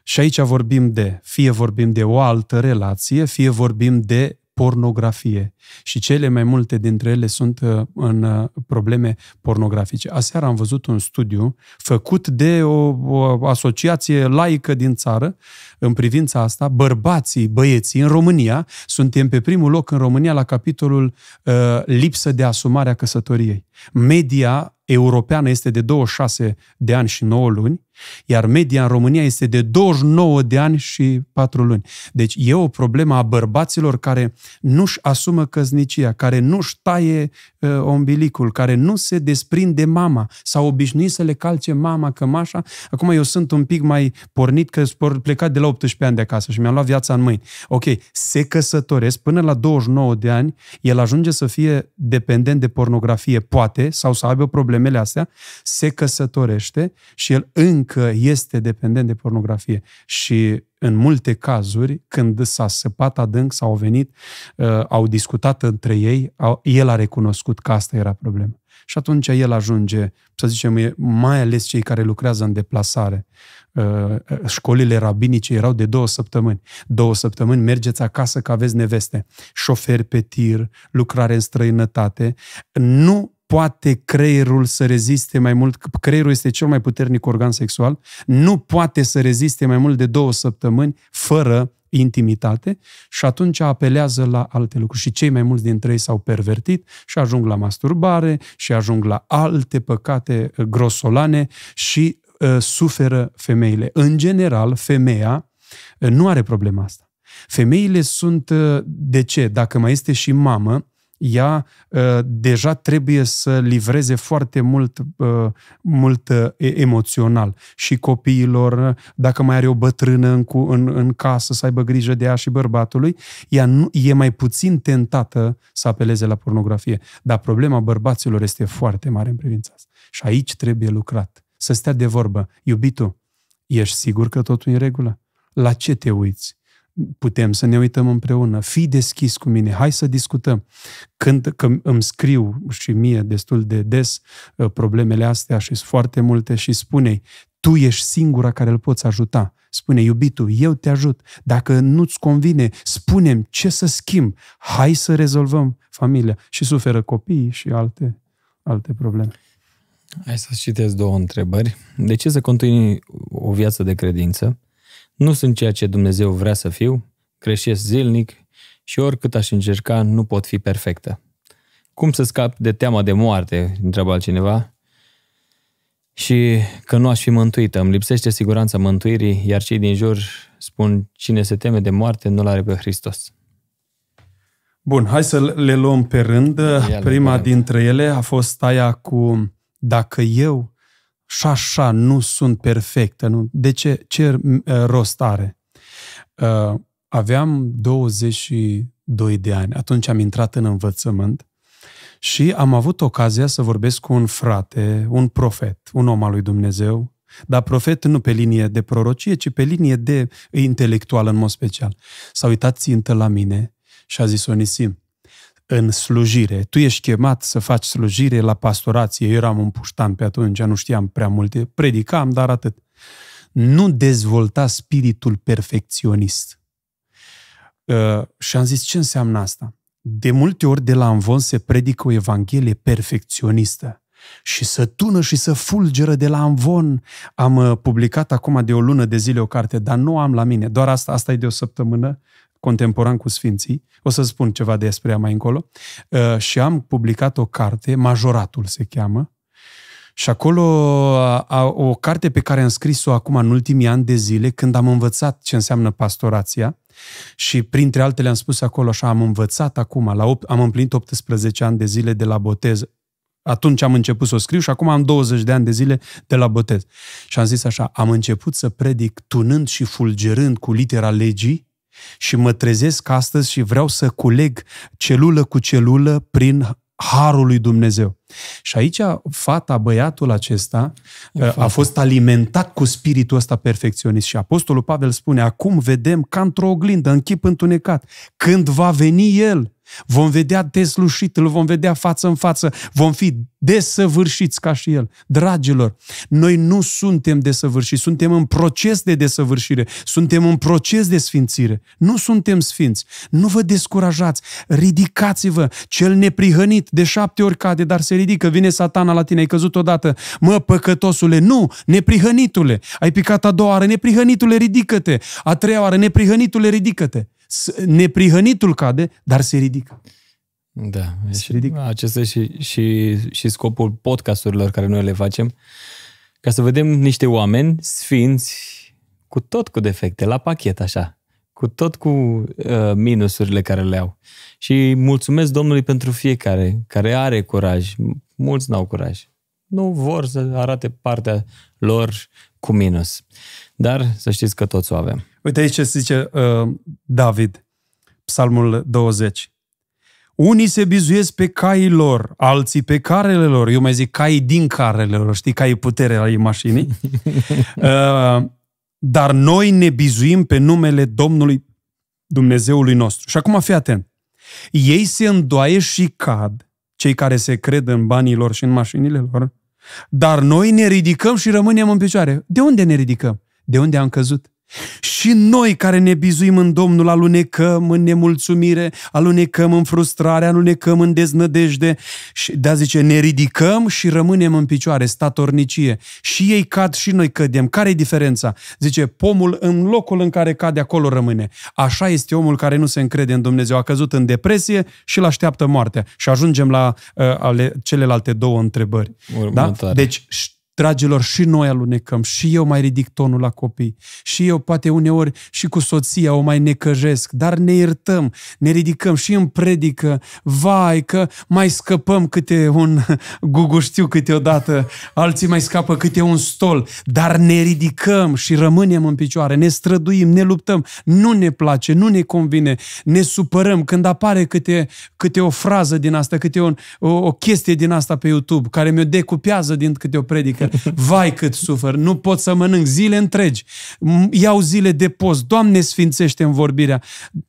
Și aici vorbim de, fie vorbim de o altă relație, fie vorbim de pornografie. Și cele mai multe dintre ele sunt în probleme pornografice. Aseară am văzut un studiu făcut de o asociație laică din țară în privința asta. Băieții în România, suntem pe primul loc în România la capitolul lipsă de asumare a căsătoriei. Media europeană este de 26 de ani și 9 luni, iar media în România este de 29 de ani și 4 luni. Deci e o problemă a bărbaților care nu-și asumă căsnicia, care nu-și taie ombilicul, care nu se desprinde mama. S-au obișnuit să le calce mama, cămașa. Acum eu sunt un pic mai pornit, că sunt plecat de la 18 ani de acasă și mi-am luat viața în mâini. Ok, se căsătoresc până la 29 de ani, el ajunge să fie dependent de pornografie, poate, sau să aibă problemele astea, se căsătorește și el încă este dependent de pornografie. Și în multe cazuri, când s-a săpat adânc, s-au venit, au discutat între ei, el a recunoscut că asta era problema. Și atunci el ajunge, să zicem, mai ales cei care lucrează în deplasare. Școlile rabinice erau de 2 săptămâni. 2 săptămâni mergeți acasă că aveți neveste. Șoferi pe tir, lucrare în străinătate. Nu poate creierul să reziste mai mult, creierul este cel mai puternic organ sexual, nu poate să reziste mai mult de 2 săptămâni fără intimitate și atunci apelează la alte lucruri. Și cei mai mulți dintre ei s-au pervertit și ajung la masturbare și ajung la alte păcate grosolane și suferă femeile. În general, femeia nu are problema asta. Femeile sunt, de ce? Dacă mai este și mamă, ea deja trebuie să livreze foarte mult emoțional și copiilor, dacă mai are o bătrână în casă, să aibă grijă de ea și bărbatului, ea nu, e mai puțin tentată să apeleze la pornografie. Dar problema bărbaților este foarte mare în privința asta. Și aici trebuie lucrat. Să stea de vorbă. Iubitul, ești sigur că totul e în regulă? La ce te uiți? Putem să ne uităm împreună. Fii deschis cu mine, hai să discutăm. Când îmi scriu și mie destul de des problemele astea și sunt foarte multe și spune-i, tu ești singura care îl poți ajuta. Spune, iubitul, eu te ajut. Dacă nu-ți convine, spune-mi ce să schimb. Hai să rezolvăm familia. Și suferă copiii și alte probleme. Hai să citesc 2 întrebări. De ce să continui o viață de credință? Nu sunt ceea ce Dumnezeu vrea să fiu, creșesc zilnic și oricât aș încerca, nu pot fi perfectă. Cum să scap de teama de moarte, întreabă altcineva, și că nu aș fi mântuită. Îmi lipsește siguranța mântuirii, iar cei din jur spun, cine se teme de moarte nu-L are pe Hristos. Bun, hai să le luăm pe rând. Prima dintre ele a fost aia cu, dacă eu și așa nu sunt perfectă. Nu? De ce? Ce rost are? Aveam 22 de ani. Atunci am intrat în învățământ și am avut ocazia să vorbesc cu un frate, un profet, un om al lui Dumnezeu, dar profet nu pe linie de prorocie, ci pe linie de intelectual în mod special. S-a uitat țintă la mine și a zis, Onisim, în slujire. Tu ești chemat să faci slujire la pastorație. Eu eram un puștan pe atunci, nu știam prea multe. Predicam, dar atât. Nu dezvolta spiritul perfecționist. Și am zis, ce înseamnă asta? De multe ori de la amvon se predică o evanghelie perfecționistă. Și să tună și să fulgeră de la amvon. Am publicat acum de o lună de zile o carte, dar nu am la mine. Doar asta e de o săptămână. Contemporan cu Sfinții, o să spun ceva despre ea mai încolo, și am publicat o carte, Majoratul se cheamă, și acolo o carte pe care am scris-o acum în ultimii ani de zile, când am învățat ce înseamnă pastorația și printre altele am spus acolo așa, am învățat acum, am împlinit 18 ani de zile de la botez, atunci am început să o scriu și acum am 20 de ani de zile de la botez. Și am zis așa, am început să predic tunând și fulgerând cu litera legii, și mă trezesc astăzi și vreau să culeg celulă cu celulă prin harul lui Dumnezeu. Și aici fata, băiatul acesta, a fost alimentat cu spiritul ăsta perfecționist. Și Apostolul Pavel spune, acum vedem ca într-o oglindă, în chip întunecat, când va veni El Vom vedea deslușit, îl vom vedea față în față, vom fi desăvârșiți ca și el. Dragilor, noi nu suntem desăvârșiți, suntem în proces de desăvârșire, suntem în proces de sfințire. Nu suntem sfinți, nu vă descurajați, ridicați-vă. Cel neprihănit de 7 ori cade, dar se ridică, vine satana la tine, ai căzut odată, mă, păcătosule, nu, neprihănitule, ai picat a 2-a oară, neprihănitule, ridică-te, a 3-a oară, neprihănitule, ridică-te. Neprihănitul cade, dar se ridică. Da, acesta e și scopul podcasturilor care noi le facem, ca să vedem niște oameni sfinți, cu tot cu defecte, la pachet așa, cu tot cu minusurile care le au. Și mulțumesc Domnului pentru fiecare care are curaj. Mulți n-au curaj. Nu vor să arate partea lor cu minus. Dar să știți că toți o avem. Uite aici ce zice David, Psalmul 20. Unii se bizuiesc pe caii lor, alții pe carele lor. Eu mai zic caii din carele lor, știi, caii putere ale mașinii. Dar noi ne bizuim pe numele Domnului Dumnezeului nostru. Și acum fii atent. Ei se îndoaie și cad, cei care se cred în banii lor și în mașinile lor, dar noi ne ridicăm și rămânem în picioare. De unde ne ridicăm? De unde am căzut? Și noi care ne bizuim în Domnul alunecăm în nemulțumire, alunecăm în frustrare, alunecăm în deznădejde. Și de-a zice, ne ridicăm și rămânem în picioare, statornicie. Și ei cad și noi cădem. Care-i diferența? Zice, pomul în locul în care cade, acolo rămâne. Așa este omul care nu se încrede în Dumnezeu. A căzut în depresie și îl așteaptă moartea. Și ajungem la celelalte 2 întrebări. Da? Deci, dragilor, și noi alunecăm, și eu mai ridic tonul la copii, și eu poate uneori și cu soția o mai necăjesc, dar ne iertăm, ne ridicăm și în predică, vai că mai scăpăm câte un guguștiu câteodată, alții mai scapă câte un stol, dar ne ridicăm și rămânem în picioare, ne străduim, ne luptăm, nu ne place, nu ne convine, ne supărăm când apare câte o frază din asta, câte o chestie din asta pe YouTube, care mi-o decupează din câte o predică. Vai cât sufăr, nu pot să mănânc zile întregi, iau zile de post, Doamne sfințește în vorbirea,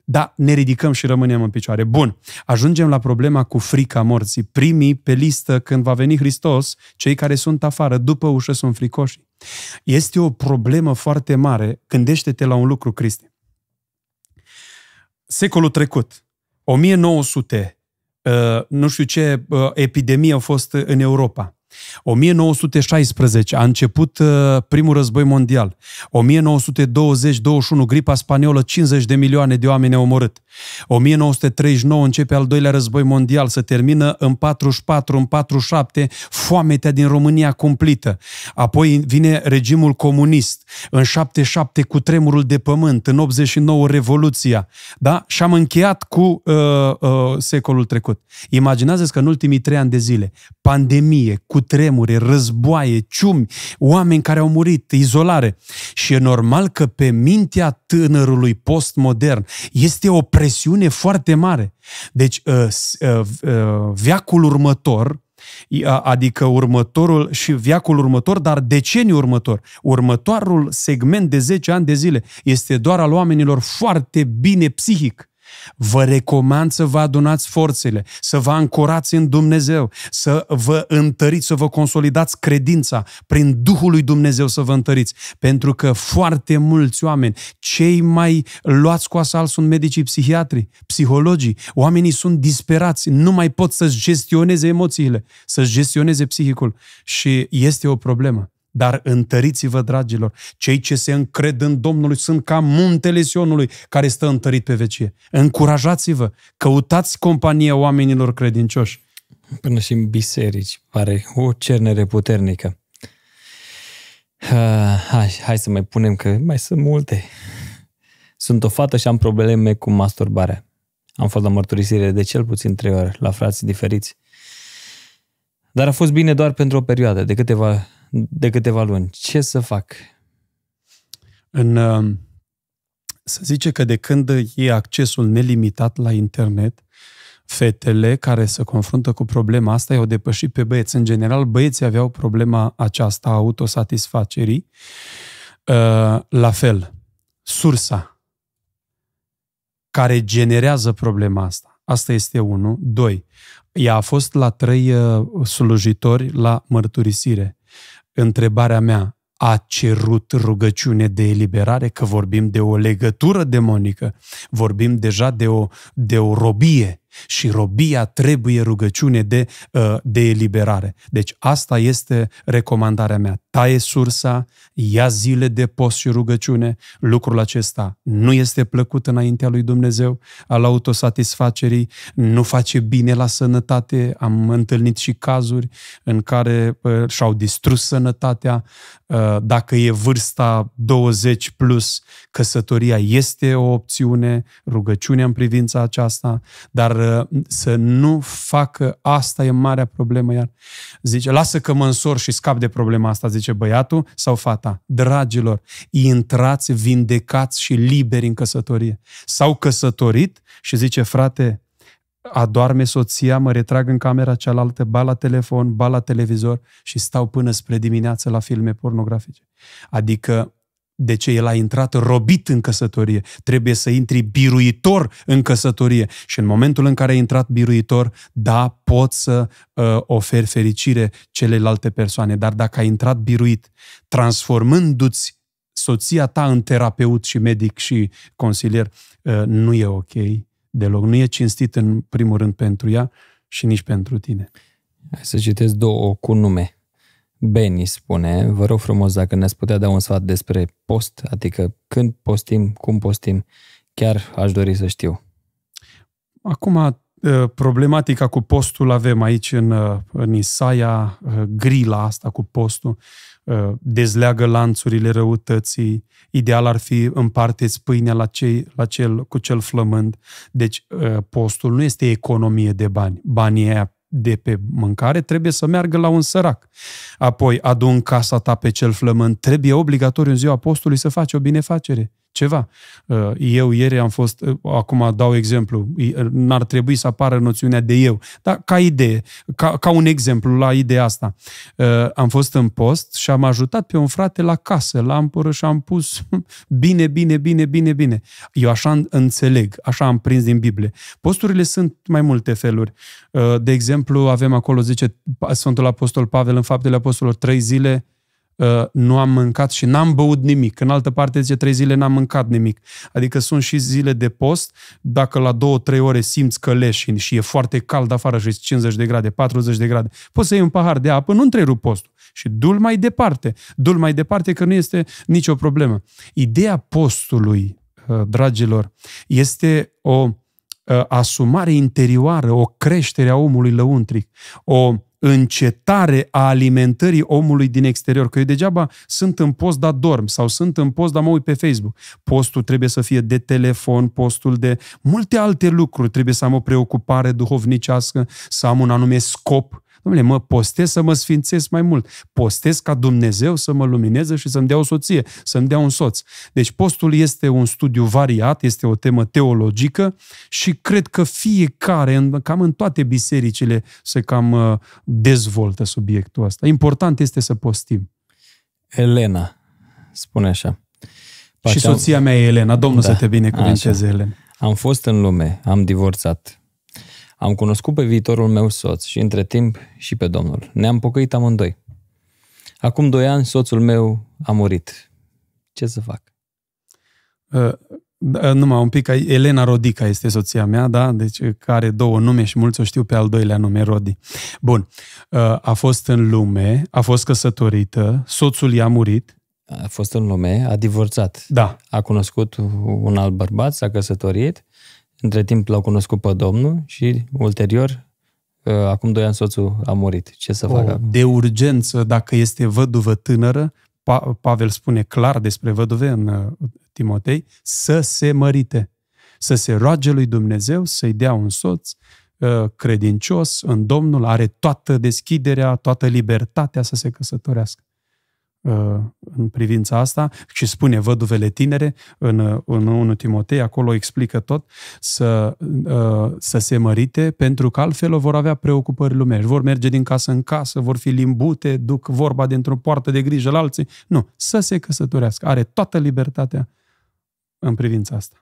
dar ne ridicăm și rămânem în picioare. Bun, ajungem la problema cu frica morții. Primii pe listă când va veni Hristos, cei care sunt afară, după ușă sunt fricoși. Este o problemă foarte mare. Gândește-te la un lucru, Cristi. Secolul trecut, 1900, nu știu ce epidemie a fost în Europa. 1916 a început primul război mondial. 1920-21 gripa spaniolă, 50 de milioane de oameni au omorât. 1939 începe al 2-lea război mondial, se termină în 44, în 47, foametea din România cumplită. Apoi vine regimul comunist. În 77 cu tremurul de pământ, în 89 revoluția. Da? Și am încheiat cu secolul trecut. Imaginează-ți că în ultimii 3 ani de zile, pandemie, cu tremure, războaie, ciumi, oameni care au murit, izolare. Și e normal că pe mintea tânărului postmodern este o presiune foarte mare. Deci, veacul următor, adică următorul și veacul următor, dar deceniul următor, următorul segment de 10 ani de zile este doar al oamenilor foarte bine psihic. Vă recomand să vă adunați forțele, să vă ancorați în Dumnezeu, să vă întăriți, să vă consolidați credința prin Duhul lui Dumnezeu, să vă întăriți. Pentru că foarte mulți oameni, cei mai luați cu asalt sunt medicii, psihiatri, psihologii. Oamenii sunt disperați, nu mai pot să-și gestioneze emoțiile, să-și gestioneze psihicul. Și este o problemă. Dar întăriți-vă, dragilor, cei ce se încred în Domnul sunt ca muntele Sionului care stă întărit pe vecie. Încurajați-vă, căutați compania oamenilor credincioși. Până și în biserici pare o cernere puternică. Hai să mai punem, că mai sunt multe. Sunt o fată și am probleme cu masturbarea. Am fost la mărturisire de cel puțin 3 ori la frați diferiți. Dar a fost bine doar pentru o perioadă, de câteva luni. Ce să fac? Se zice că de când e accesul nelimitat la internet, fetele care se confruntă cu problema asta i-au depășit pe băieți. În general, băieții aveau problema aceasta a autosatisfacerii. La fel, sursa care generează problema asta Asta este unul. Doi, ea a fost la 3 slujitori la mărturisire. Întrebarea mea, a cerut rugăciune de eliberare? Că vorbim de o legătură demonică, vorbim deja de o robie și robia trebuie rugăciune de eliberare. Deci asta este recomandarea mea. Taie sursa, ia zile de post și rugăciune. Lucrul acesta nu este plăcut înaintea lui Dumnezeu, al autosatisfacerii, nu face bine la sănătate. Am întâlnit și cazuri în care și-au distrus sănătatea. Dacă e vârsta 20 plus, căsătoria este o opțiune, rugăciunea în privința aceasta, dar să nu facă asta e marea problemă. Iar zice, lasă că mă însor și scap de problema asta, zice băiatul sau fata. Dragilor, intrați vindecați și liberi în căsătorie. S-au căsătorit și zice, frate, adoarme soția, mă retrag în camera cealaltă, ba la telefon, ba la televizor și stau până spre dimineață la filme pornografice. Adică, de ce el a intrat robit în căsătorie? Trebuie să intri biruitor în căsătorie. Și în momentul în care ai intrat biruitor, da, poți să oferi fericire celelalte persoane. Dar dacă ai intrat biruit, transformându-ți soția ta în terapeut și medic și consilier, nu e ok deloc. Nu e cinstit în primul rând pentru ea și nici pentru tine. Hai să citesc două cu nume. Beni spune, vă rog frumos dacă ne-ați putea da un sfat despre post, adică când postim, cum postim, chiar aș dori să știu. Acum, problematica cu postul avem aici în Isaia, grila asta cu postul, dezleagă lanțurile răutății, ideal ar fi împarteți pâinea cu cel flămând. Deci postul nu este economie de bani, banii aia de pe mâncare trebuie să meargă la un sărac. Apoi, adu în casa ta pe cel flămând. Trebuie obligatoriu în ziua postului să faci o binefacere. Ceva. Eu ieri am fost, acum dau exemplu, n-ar trebui să apară noțiunea de eu, dar ca idee, ca un exemplu la ideea asta. Am fost în post și am ajutat pe un frate la casă, la ampură și am pus bine. Eu așa înțeleg, așa am prins din Biblie. Posturile sunt mai multe feluri. De exemplu, avem acolo, zice Sfântul Apostol Pavel în Faptele Apostolilor, 3 zile nu am mâncat și n-am băut nimic. În altă parte zice, 3 zile n-am mâncat nimic. Adică sunt și zile de post, dacă la 2-3 ore simți că leșini și e foarte cald afară și 50 de grade, 40 de grade, poți să iei un pahar de apă, nu întrerup postul. Și du-l mai departe. Du-l mai departe că nu este nicio problemă. Ideea postului, dragilor, este o asumare interioară, o creștere a omului lăuntric, o încetare a alimentării omului din exterior. Că eu degeaba sunt în post, dar dorm, sau sunt în post, dar mă uit pe Facebook. Postul trebuie să fie de telefon, postul de multe alte lucruri. Trebuie să am o preocupare duhovnicească, să am un anume scop. Dom'le, mă postez să mă sfințesc mai mult. Postez ca Dumnezeu să mă lumineze și să-mi dea o soție, să-mi dea un soț. Deci postul este un studiu variat, este o temă teologică și cred că fiecare, cam în toate bisericile, se cam dezvoltă subiectul ăsta. Important este să postim. Elena spune așa. Și soția mea e Elena. Domnul să te binecuvânteze, Elena. Am fost în lume, am divorțat. Am cunoscut pe viitorul meu soț și între timp și pe Domnul. Ne-am pocăit amândoi. Acum 2 ani soțul meu a murit. Ce să fac? Numai un pic, Elena Rodica este soția mea, da? Deci care 2 nume și mulți o știu pe al 2-lea nume, Rodi. Bun. A fost în lume, a fost căsătorită, soțul i-a murit. A fost în lume, a divorțat. Da. A cunoscut un alt bărbat, s-a căsătorit. Între timp l-au cunoscut pe Domnul și ulterior, acum 2 ani soțul a murit. Ce să facă? De urgență, dacă este văduvă tânără, Pavel spune clar despre văduve în Timotei, să se mărite, să se roage lui Dumnezeu, să-i dea un soț credincios în Domnul, are toată deschiderea, toată libertatea să se căsătorească. În privința asta și spune văduvele tinere în 1 Timotei, acolo explică tot să se mărite pentru că altfel vor avea preocupări lumești, vor merge din casă în casă, vor fi limbute, duc vorba dintr-o poartă de grijă la alții. Nu, să se căsătorească. Are toată libertatea în privința asta.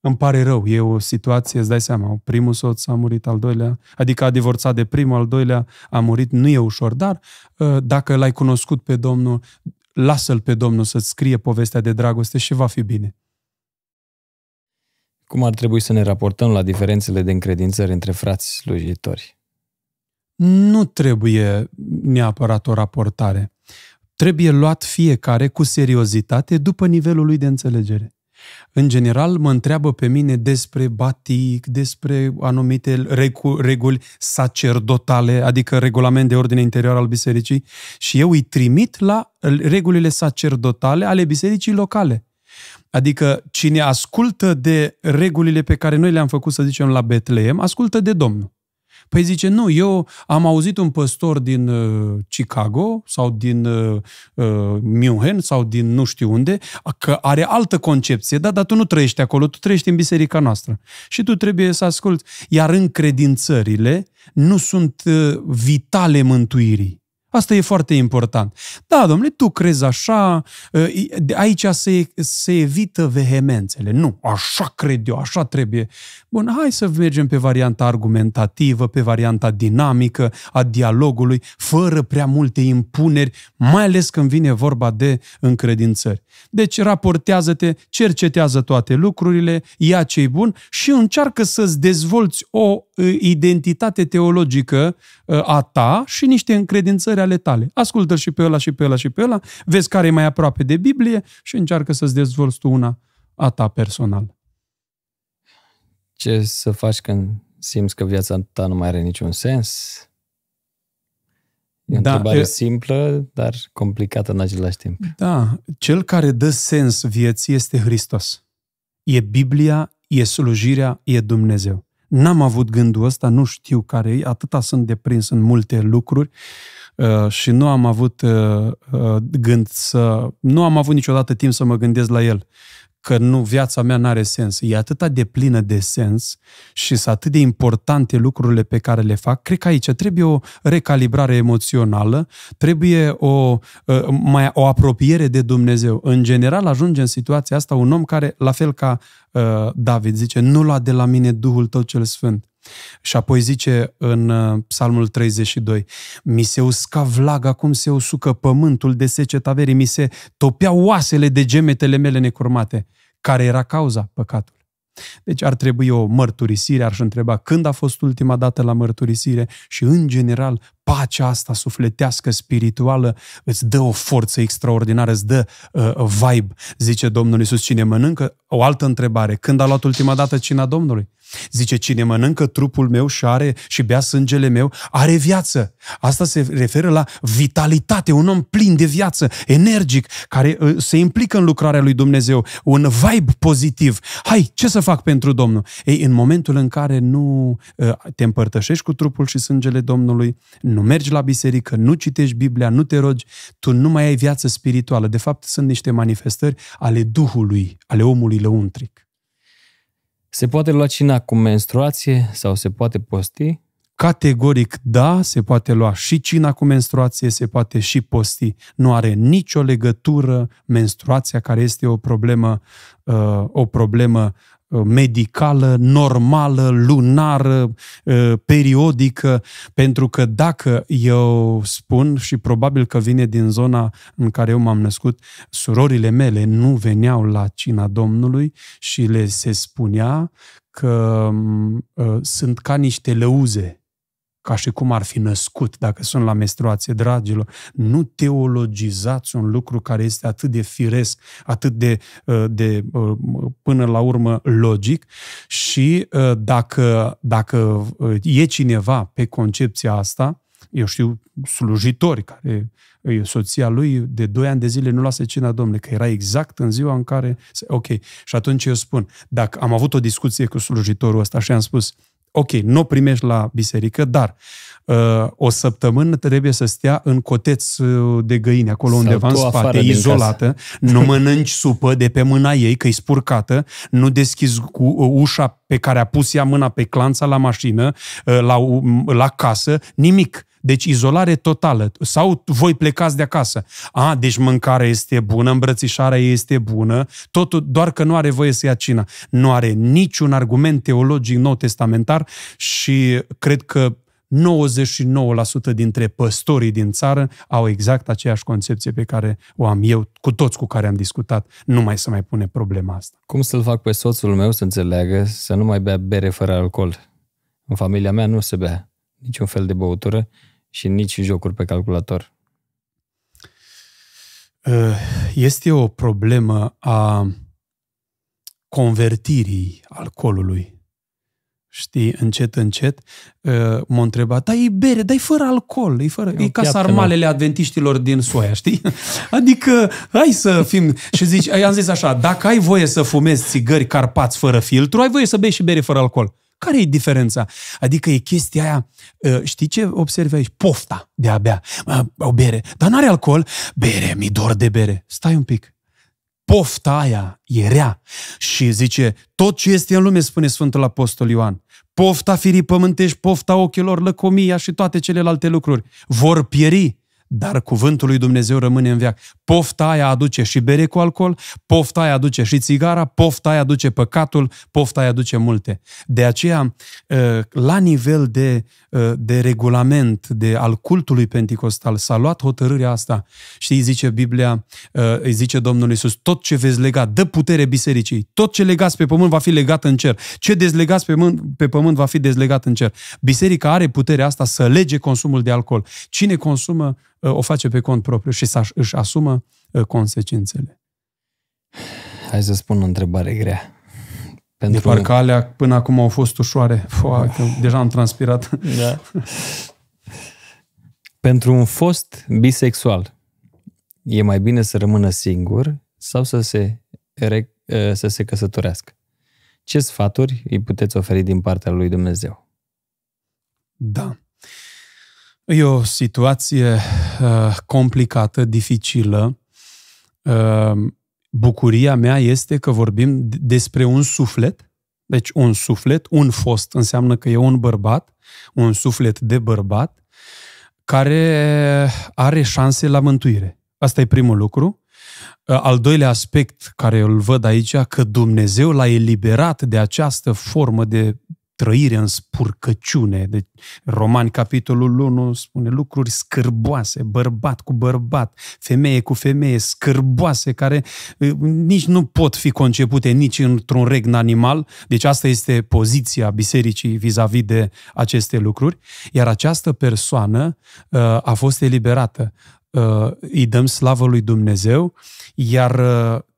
Îmi pare rău, e o situație, îți dai seama, primul soț a murit, al doilea, adică a divorțat de primul, al doilea a murit, nu e ușor, dar dacă l-ai cunoscut pe Domnul, lasă-l pe Domnul să-ți scrie povestea de dragoste și va fi bine. Cum ar trebui să ne raportăm la diferențele de încredințări între frați slujitori? Nu trebuie neapărat o raportare. Trebuie luat fiecare cu seriozitate după nivelul lui de înțelegere. În general, mă întreabă pe mine despre batic, despre anumite reguli sacerdotale, adică regulament de ordine interior al bisericii, și eu îi trimit la regulile sacerdotale ale bisericii locale. Adică cine ascultă de regulile pe care noi le-am făcut, să zicem, la Betleem, ascultă de Domnul. Păi zice, nu, eu am auzit un păstor din Chicago sau din Munchen sau din nu știu unde, că are altă concepție, dar tu nu trăiești acolo, tu trăiești în biserica noastră. Și tu trebuie să asculți. Iar încredințările nu sunt vitale mântuirii. Asta e foarte important. Da, domnule, tu crezi așa, aici se evită vehemențele. Nu, așa cred eu, așa trebuie. Bun, hai să mergem pe varianta argumentativă, pe varianta dinamică a dialogului, fără prea multe impuneri, mai ales când vine vorba de încredințări. Deci raportează-te, cercetează toate lucrurile, ia ce-i bun și încearcă să-ți dezvolți o identitate teologică a ta și niște încredințări ale tale. Ascultă-l și pe ăla și pe ăla și pe ăla, vezi care e mai aproape de Biblie și încearcă să-ți dezvolți tu una a ta personală. Ce să faci când simți că viața ta nu mai are niciun sens? E o întrebare simplă, dar complicată în același timp. Da, cel care dă sens vieții este Hristos. E Biblia, e slujirea, e Dumnezeu. N-am avut gândul ăsta, nu știu care e, atâta sunt deprins în multe lucruri și nu am avut nu am avut niciodată timp să mă gândesc la el, că nu, viața mea n-are sens. E atâta de plină de sens și sunt atât de importante lucrurile pe care le fac. Cred că aici trebuie o recalibrare emoțională, trebuie o apropiere de Dumnezeu. În general ajunge în situația asta un om care, la fel ca David, zice, nu lua de la mine Duhul tău cel Sfânt. Și apoi zice în Psalmul 32, mi se usca vlaga cum se usucă pământul de seceta verii, mi se topeau oasele de gemetele mele necurmate. Care era cauza? Păcatul. Deci ar trebui o mărturisire, aș întreba când a fost ultima dată la mărturisire și, în general, pacea asta sufletească, spirituală, îți dă o forță extraordinară, îți dă vibe, zice Domnul Iisus, cine mănâncă, o altă întrebare, când a luat ultima dată cina Domnului? Zice, cine mănâncă trupul meu și are și bea sângele meu, are viață. Asta se referă la vitalitate, un om plin de viață, energic, care se implică în lucrarea lui Dumnezeu, un vibe pozitiv. Hai, ce să fac pentru Domnul? Ei, în momentul în care nu te împărtășești cu trupul și sângele Domnului, nu mergi la biserică, nu citești Biblia, nu te rogi, tu nu mai ai viață spirituală. De fapt, sunt niște manifestări ale Duhului, ale omului lăuntric. Se poate lua cina cu menstruație sau se poate posti? Categoric da, se poate lua și cina cu menstruație, se poate și posti. Nu are nicio legătură menstruația, care este o problemă medicală, normală, lunară, periodică, pentru că dacă eu spun, și probabil că vine din zona în care eu m-am născut, surorile mele nu veneau la cina Domnului și le se spunea că sunt ca niște lăuze, ca și cum ar fi născut dacă sunt la menstruație. Dragilor, nu teologizați un lucru care este atât de firesc, atât de până la urmă logic. Și dacă e cineva pe concepția asta, eu știu slujitori care soția lui de 2 ani de zile nu lasă cina Domnului, că era exact în ziua în care... Ok, și atunci eu spun, dacă am avut o discuție cu slujitorul ăsta și am spus, ok, nu o primești la biserică, dar o săptămână trebuie să stea în coteț de găini, acolo sau undeva în spate, izolată, nu mănânci supă de pe mâna ei, că-i spurcată, nu deschizi ușa pe care a pus ea mâna pe clanța la mașină, la casă, nimic. Deci izolare totală. Sau voi plecați de acasă. A, deci mâncarea este bună, îmbrățișarea este bună, totul, doar că nu are voie să ia cina. Nu are niciun argument teologic nou testamentar și cred că 99% dintre păstorii din țară au exact aceeași concepție pe care o am eu, cu toți cu care am discutat. Nu mai se mai pune problema asta. Cum să-l fac pe soțul meu să înțeleagă să nu mai bea bere fără alcool? În familia mea nu se bea niciun fel de băutură și nici jocuri pe calculator. Este o problemă a convertirii alcoolului. Știi, încet, încet, m-a întrebat, da, e bere, dar e fără alcool, e ca sarmalele adventiștilor din Soia, știi? Adică, hai să fim... Și zici, am zis așa, dacă ai voie să fumezi țigări Carpați fără filtru, ai voie să bei și bere fără alcool. Care e diferența? Adică e chestia aia, știi ce observi aici? Pofta de a bea, o bere, dar n-are alcool, bere, mi-e dor de bere. Stai un pic. Pofta aia e rea. Și zice, tot ce este în lume, spune Sfântul Apostol Ioan, pofta firii pământești, pofta ochilor, lăcomia și toate celelalte lucruri vor pieri, dar cuvântul lui Dumnezeu rămâne în veac. Pofta aia aduce și bere cu alcool, pofta aia aduce și țigara, pofta aia aduce păcatul, pofta aia aduce multe. De aceea, la nivel de regulament al cultului penticostal, s-a luat hotărârea asta. Și îi zice Biblia, îi zice Domnul Iisus, tot ce veți lega, dă putere bisericii. Tot ce legați pe pământ va fi legat în cer. Ce dezlegați pe pământ va fi dezlegat în cer. Biserica are puterea asta să lege consumul de alcool. Cine consumă, o face pe cont propriu și își asumă consecințele. Hai să spun o întrebare grea. De parcă alea până acum au fost ușoare. Deja am transpirat. Da. Pentru un fost bisexual, e mai bine să rămână singur sau să se căsătorească? Ce sfaturi îi puteți oferi din partea lui Dumnezeu? Da. E o situație complicată, dificilă. Bucuria mea este că vorbim despre un suflet. Deci un suflet, un fost, înseamnă că e un bărbat, un suflet de bărbat, care are șanse la mântuire. Asta e primul lucru. Al doilea aspect care îl văd aici, că Dumnezeu l-a eliberat de această formă de trăire în spurcăciune. Deci, Romani, capitolul 1, spune lucruri scârboase, bărbat cu bărbat, femeie cu femeie, scârboase, care nici nu pot fi concepute nici într-un regn animal. Deci asta este poziția bisericii vis-a-vis de aceste lucruri. Iar această persoană a fost eliberată. Îi dăm slavă lui Dumnezeu, iar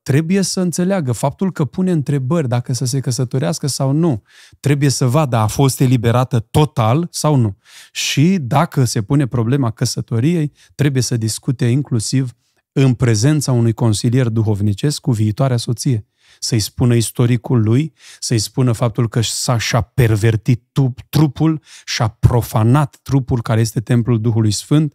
trebuie să înțeleagă faptul că pune întrebări dacă să se căsătorească sau nu. Trebuie să vadă, a fost eliberată total sau nu. Și dacă se pune problema căsătoriei, trebuie să discute inclusiv în prezența unui consilier duhovnicesc cu viitoarea soție. Să-i spună istoricul lui, să-i spună faptul că și-a pervertit trupul, și-a profanat trupul care este templul Duhului Sfânt,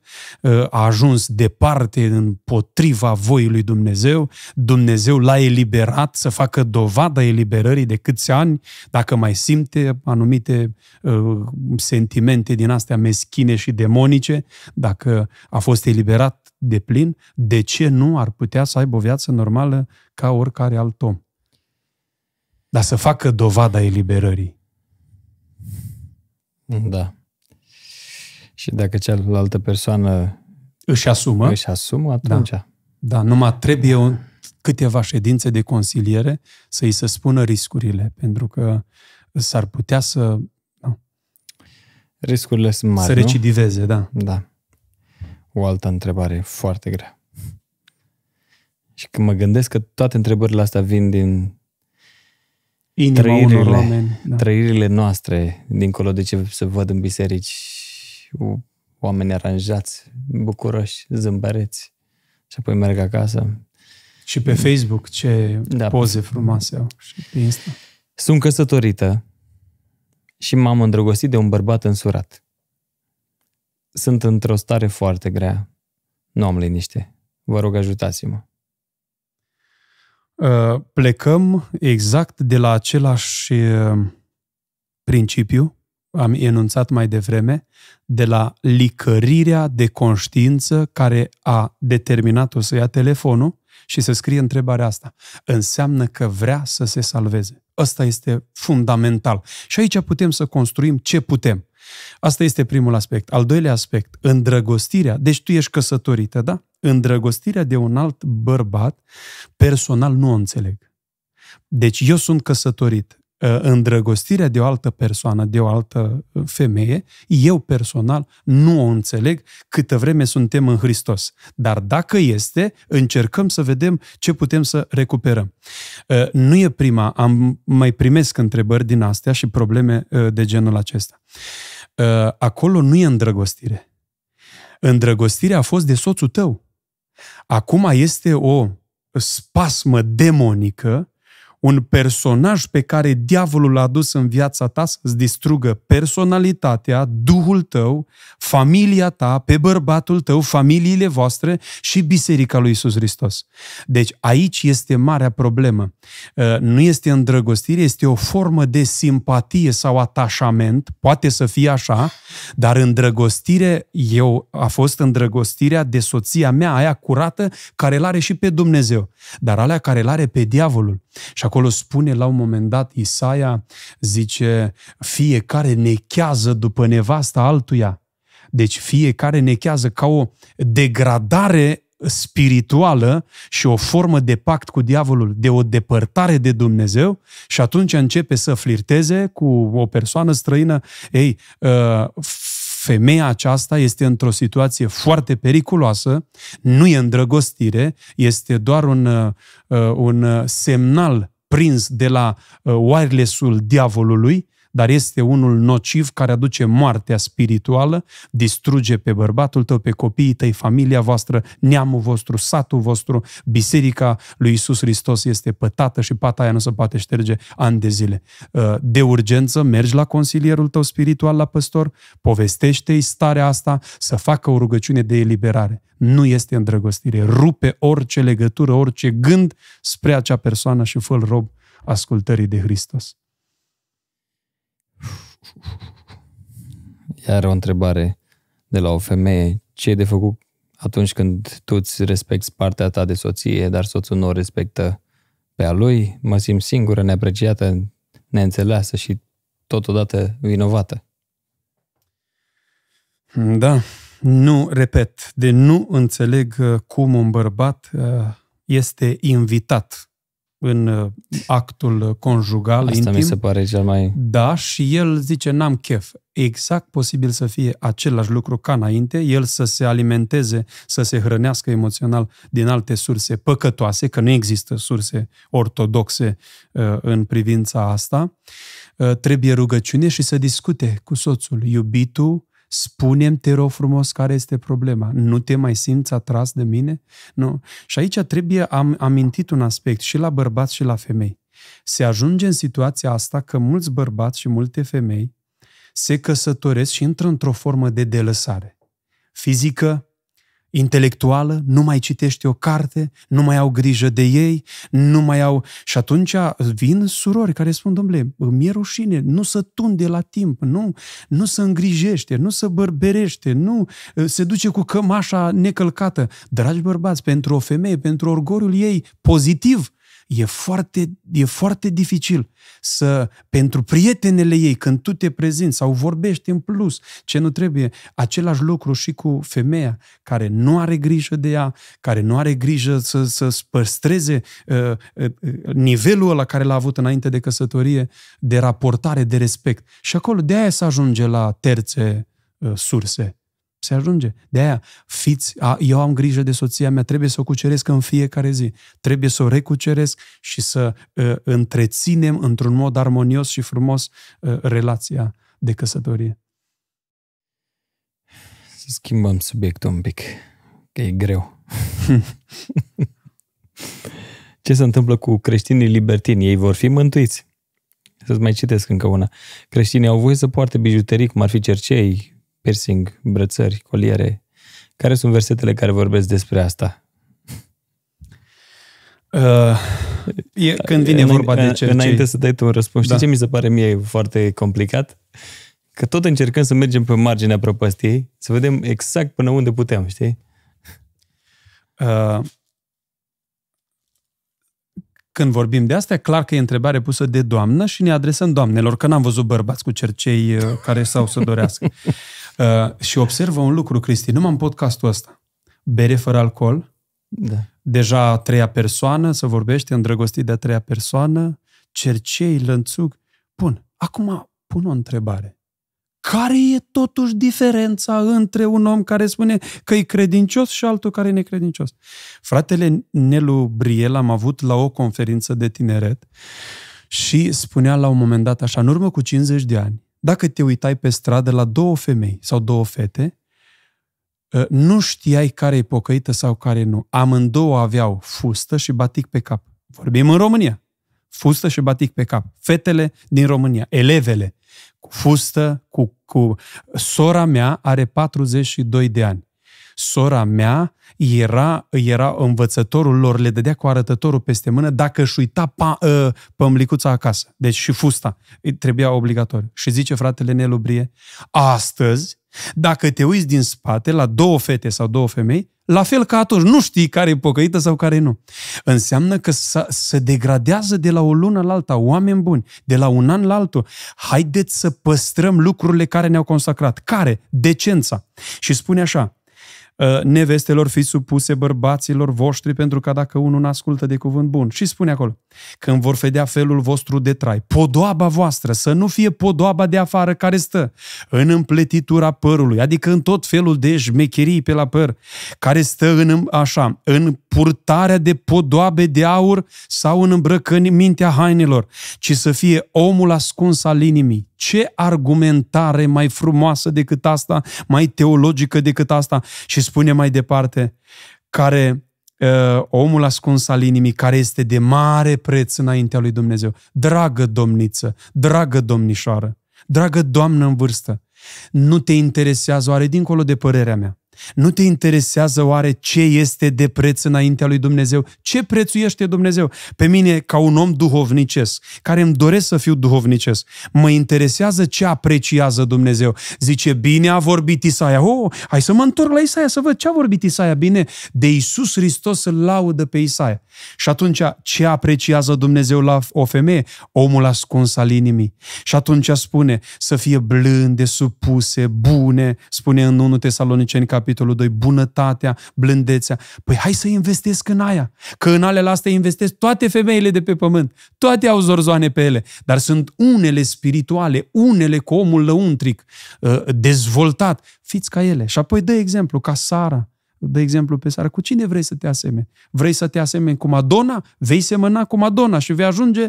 a ajuns departe împotriva voii lui Dumnezeu, Dumnezeu l-a eliberat, să facă dovada eliberării de câți ani, dacă mai simte anumite sentimente din astea meschine și demonice, dacă a fost eliberat de plin, de ce nu ar putea să aibă o viață normală ca oricare alt om? Dar să facă dovada eliberării. Da. Și dacă cealaltă persoană își asumă, atunci... Da, da, numai trebuie câteva ședințe de consiliere să-i se spună riscurile, pentru că s-ar putea să... Da. Riscurile sunt mari, să recidiveze, nu? Da. Da. O altă întrebare foarte grea. Și când mă gândesc că toate întrebările astea vin din trăirile noastre, dincolo de ce se văd în biserici, oameni aranjați, bucuroși, zâmbăreți, și apoi merg acasă. Și pe Facebook ce poze frumoase au. Și pe Insta. Sunt căsătorită și m-am îndrăgostit de un bărbat însurat. Sunt într-o stare foarte grea. Nu am liniște. Vă rog, ajutați-mă. Plecăm exact de la același principiu am enunțat mai devreme, de la licărirea de conștiință care a determinat-o să ia telefonul și să scrie întrebarea asta. Înseamnă că vrea să se salveze. Asta este fundamental. Și aici putem să construim ce putem. Asta este primul aspect. Al doilea aspect, îndrăgostirea. Deci tu ești căsătorită, da? Îndrăgostirea de un alt bărbat, personal nu o înțeleg. Deci eu sunt căsătorit. Îndrăgostirea de o altă persoană, de o altă femeie, eu personal nu o înțeleg câtă vreme suntem în Hristos. Dar dacă este, încercăm să vedem ce putem să recuperăm. Nu e prima, mai primesc întrebări din astea și probleme de genul acesta. Acolo nu e îndrăgostire. Îndrăgostirea a fost de soțul tău. Acum este o spasmă demonică, un personaj pe care diavolul l-a adus în viața ta să-ți distrugă personalitatea, duhul tău, familia ta, pe bărbatul tău, familiile voastre și Biserica lui Isus Hristos. Deci aici este marea problemă. Nu este îndrăgostire, este o formă de simpatie sau atașament, poate să fie așa, dar îndrăgostire, a fost îndrăgostirea de soția mea, aia curată, care l-are și pe Dumnezeu, dar alea care l-are pe diavolul. Și acolo spune la un moment dat Isaia, zice, fiecare nechează după nevasta altuia. Deci fiecare nechează ca o degradare spirituală și o formă de pact cu diavolul, de o depărtare de Dumnezeu, și atunci începe să flirteze cu o persoană străină. Ei, femeia aceasta este într-o situație foarte periculoasă, nu e îndrăgostire, este doar un semnal prins de la wireless-ul diavolului, dar este unul nociv care aduce moartea spirituală, distruge pe bărbatul tău, pe copiii tăi, familia voastră, neamul vostru, satul vostru. Biserica lui Isus Hristos este pătată și pata aia nu se poate șterge ani de zile. De urgență mergi la consilierul tău spiritual, la păstor, povestește-i starea asta, să facă o rugăciune de eliberare. Nu este îndrăgostire. Rupe orice legătură, orice gând spre acea persoană și fă-l rob ascultării de Hristos. Iar o întrebare de la o femeie. Ce e de făcut atunci când tu îți respecti partea ta de soție, dar soțul nu o respectă pe a lui? Mă simt singură, neapreciată, neînțeleasă și totodată vinovată. Da, nu, repet, de nu înțeleg cum un bărbat este invitat în actul conjugal. Asta intim, mi se pare cel mai... Da, și el zice, n-am chef. Exact, posibil să fie același lucru ca înainte, el să se alimenteze, să se hrănească emoțional din alte surse păcătoase, că nu există surse ortodoxe în privința asta. Trebuie rugăciune și să discute cu soțul. Iubitul, spune-mi, te rog frumos, care este problema? Nu te mai simți atras de mine? Nu. Și aici am amintit un aspect și la bărbați și la femei. Se ajunge în situația asta că mulți bărbați și multe femei se căsătoresc și intră într-o formă de delăsare. Fizică, intelectuală, nu mai citește o carte, nu mai au grijă de ei, nu mai au... Și atunci vin surori care spun, dom'le, mi-e rușine, nu se tunde la timp, nu se îngrijește, nu se bărberește, nu se duce cu cămașa necălcată. Dragi bărbați, pentru o femeie, pentru orgoliul ei pozitiv, e foarte dificil să, pentru prietenele ei, când tu te prezinți sau vorbești în plus, ce nu trebuie, același lucru și cu femeia care nu are grijă de ea, care nu are grijă să păstreze nivelul ăla care l-a avut înainte de căsătorie, de raportare, de respect. Și acolo, de aia se ajunge la terțe surse. Se ajunge. De aia, eu am grijă de soția mea, trebuie să o cuceresc în fiecare zi. Trebuie să o recuceresc și să întreținem într-un mod armonios și frumos relația de căsătorie. Să schimbăm subiectul un pic, că e greu. Ce se întâmplă cu creștinii libertini? Ei vor fi mântuiți? Să-ți mai citesc încă una. Creștinii au voie să poarte bijuterii, cum ar fi cercei, piercing, brățări, coliere. Care sunt versetele care vorbesc despre asta? Când vine vorba de cercei... Înainte să dai tu un răspuns, știi ce mi se pare mie foarte complicat? Că tot încercăm să mergem pe marginea prăpăstiei, să vedem exact până unde putem, știi? Când vorbim de asta, e clar că e întrebare pusă de doamnă și ne adresăm doamnelor, că n-am văzut bărbați cu cercei care s-au să dorească. Și observă un lucru, Cristi, numai în podcastul ăsta. Bere fără alcool, da. Deja a treia persoană, se vorbește îndrăgostit de a treia persoană, cercei, lănțug. Bun, acum pun o întrebare. Care e totuși diferența între un om care spune că e credincios și altul care e necredincios? Fratele Nelu Briel am avut la o conferință de tineret și spunea la un moment dat așa, în urmă cu 50 de ani, dacă te uitai pe stradă la două femei sau două fete, nu știai care e pocăită sau care nu. Amândouă aveau fustă și batic pe cap. Vorbim în România. Fustă și batic pe cap. Fetele din România, elevele, cu fustă, cu... Sora mea are 42 de ani. Sora mea era învățătorul lor, le dădea cu arătătorul peste mână dacă își uita pămlicuța acasă. Deci și fusta trebuia obligatoriu. Și zice fratele Nelu Brie, astăzi, dacă te uiți din spate la două fete sau două femei, la fel ca atunci, nu știi care e pocăită sau care nu. Înseamnă că se degradează de la o lună la alta, oameni buni, de la un an la altul. Haideți să păstrăm lucrurile care ne-au consacrat. Care? Decența. Și spune așa, nevestelor fiți supuse bărbaților voștri, pentru că dacă unul nu ascultă de cuvânt bun. Și spune acolo, când vor vedea felul vostru de trai, podoaba voastră, să nu fie podoaba de afară care stă în împletitura părului, adică în tot felul de șmecherii pe la păr, care stă în purtarea de podoabe de aur sau în îmbrăcămintea hainelor, ci să fie omul ascuns al inimii. Ce argumentare mai frumoasă decât asta, mai teologică decât asta. Și spune mai departe, omul ascuns al inimii, care este de mare preț înaintea lui Dumnezeu. Dragă domniță, dragă domnișoară, dragă doamnă în vârstă, nu te interesează oare dincolo de părerea mea? Nu te interesează oare ce este de preț înaintea lui Dumnezeu? Ce prețuiește Dumnezeu? Pe mine, ca un om duhovnicesc, care îmi doresc să fiu duhovnicesc, mă interesează ce apreciază Dumnezeu. Zice, bine a vorbit Isaia. Hai să mă întorc la Isaia să văd ce a vorbit Isaia. Bine, de Isus Hristos îl laudă pe Isaia. Și atunci, ce apreciază Dumnezeu la o femeie? Omul ascuns al inimii. Și atunci spune, să fie blânde, supuse, bune, spune în 1 Tesaloniceni, capitolul 2, bunătatea, blândețea. Păi hai să investesc în aia, că în alea astea investesc toate femeile de pe pământ. Toate au zorzoane pe ele, dar sunt unele spirituale, unele cu omul lăuntric, dezvoltat. Fiți ca ele. Și apoi dă exemplu, ca Sara. Dă exemplu pe Sara. Cu cine vrei să te asemeni? Vrei să te asemeni cu Madonna? Vei semăna cu Madonna și vei ajunge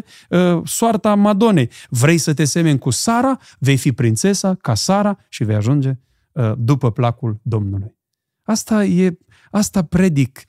soarta Madonei. Vrei să te semeni cu Sara? Vei fi prințesa ca Sara și vei ajunge după placul Domnului. Asta predic,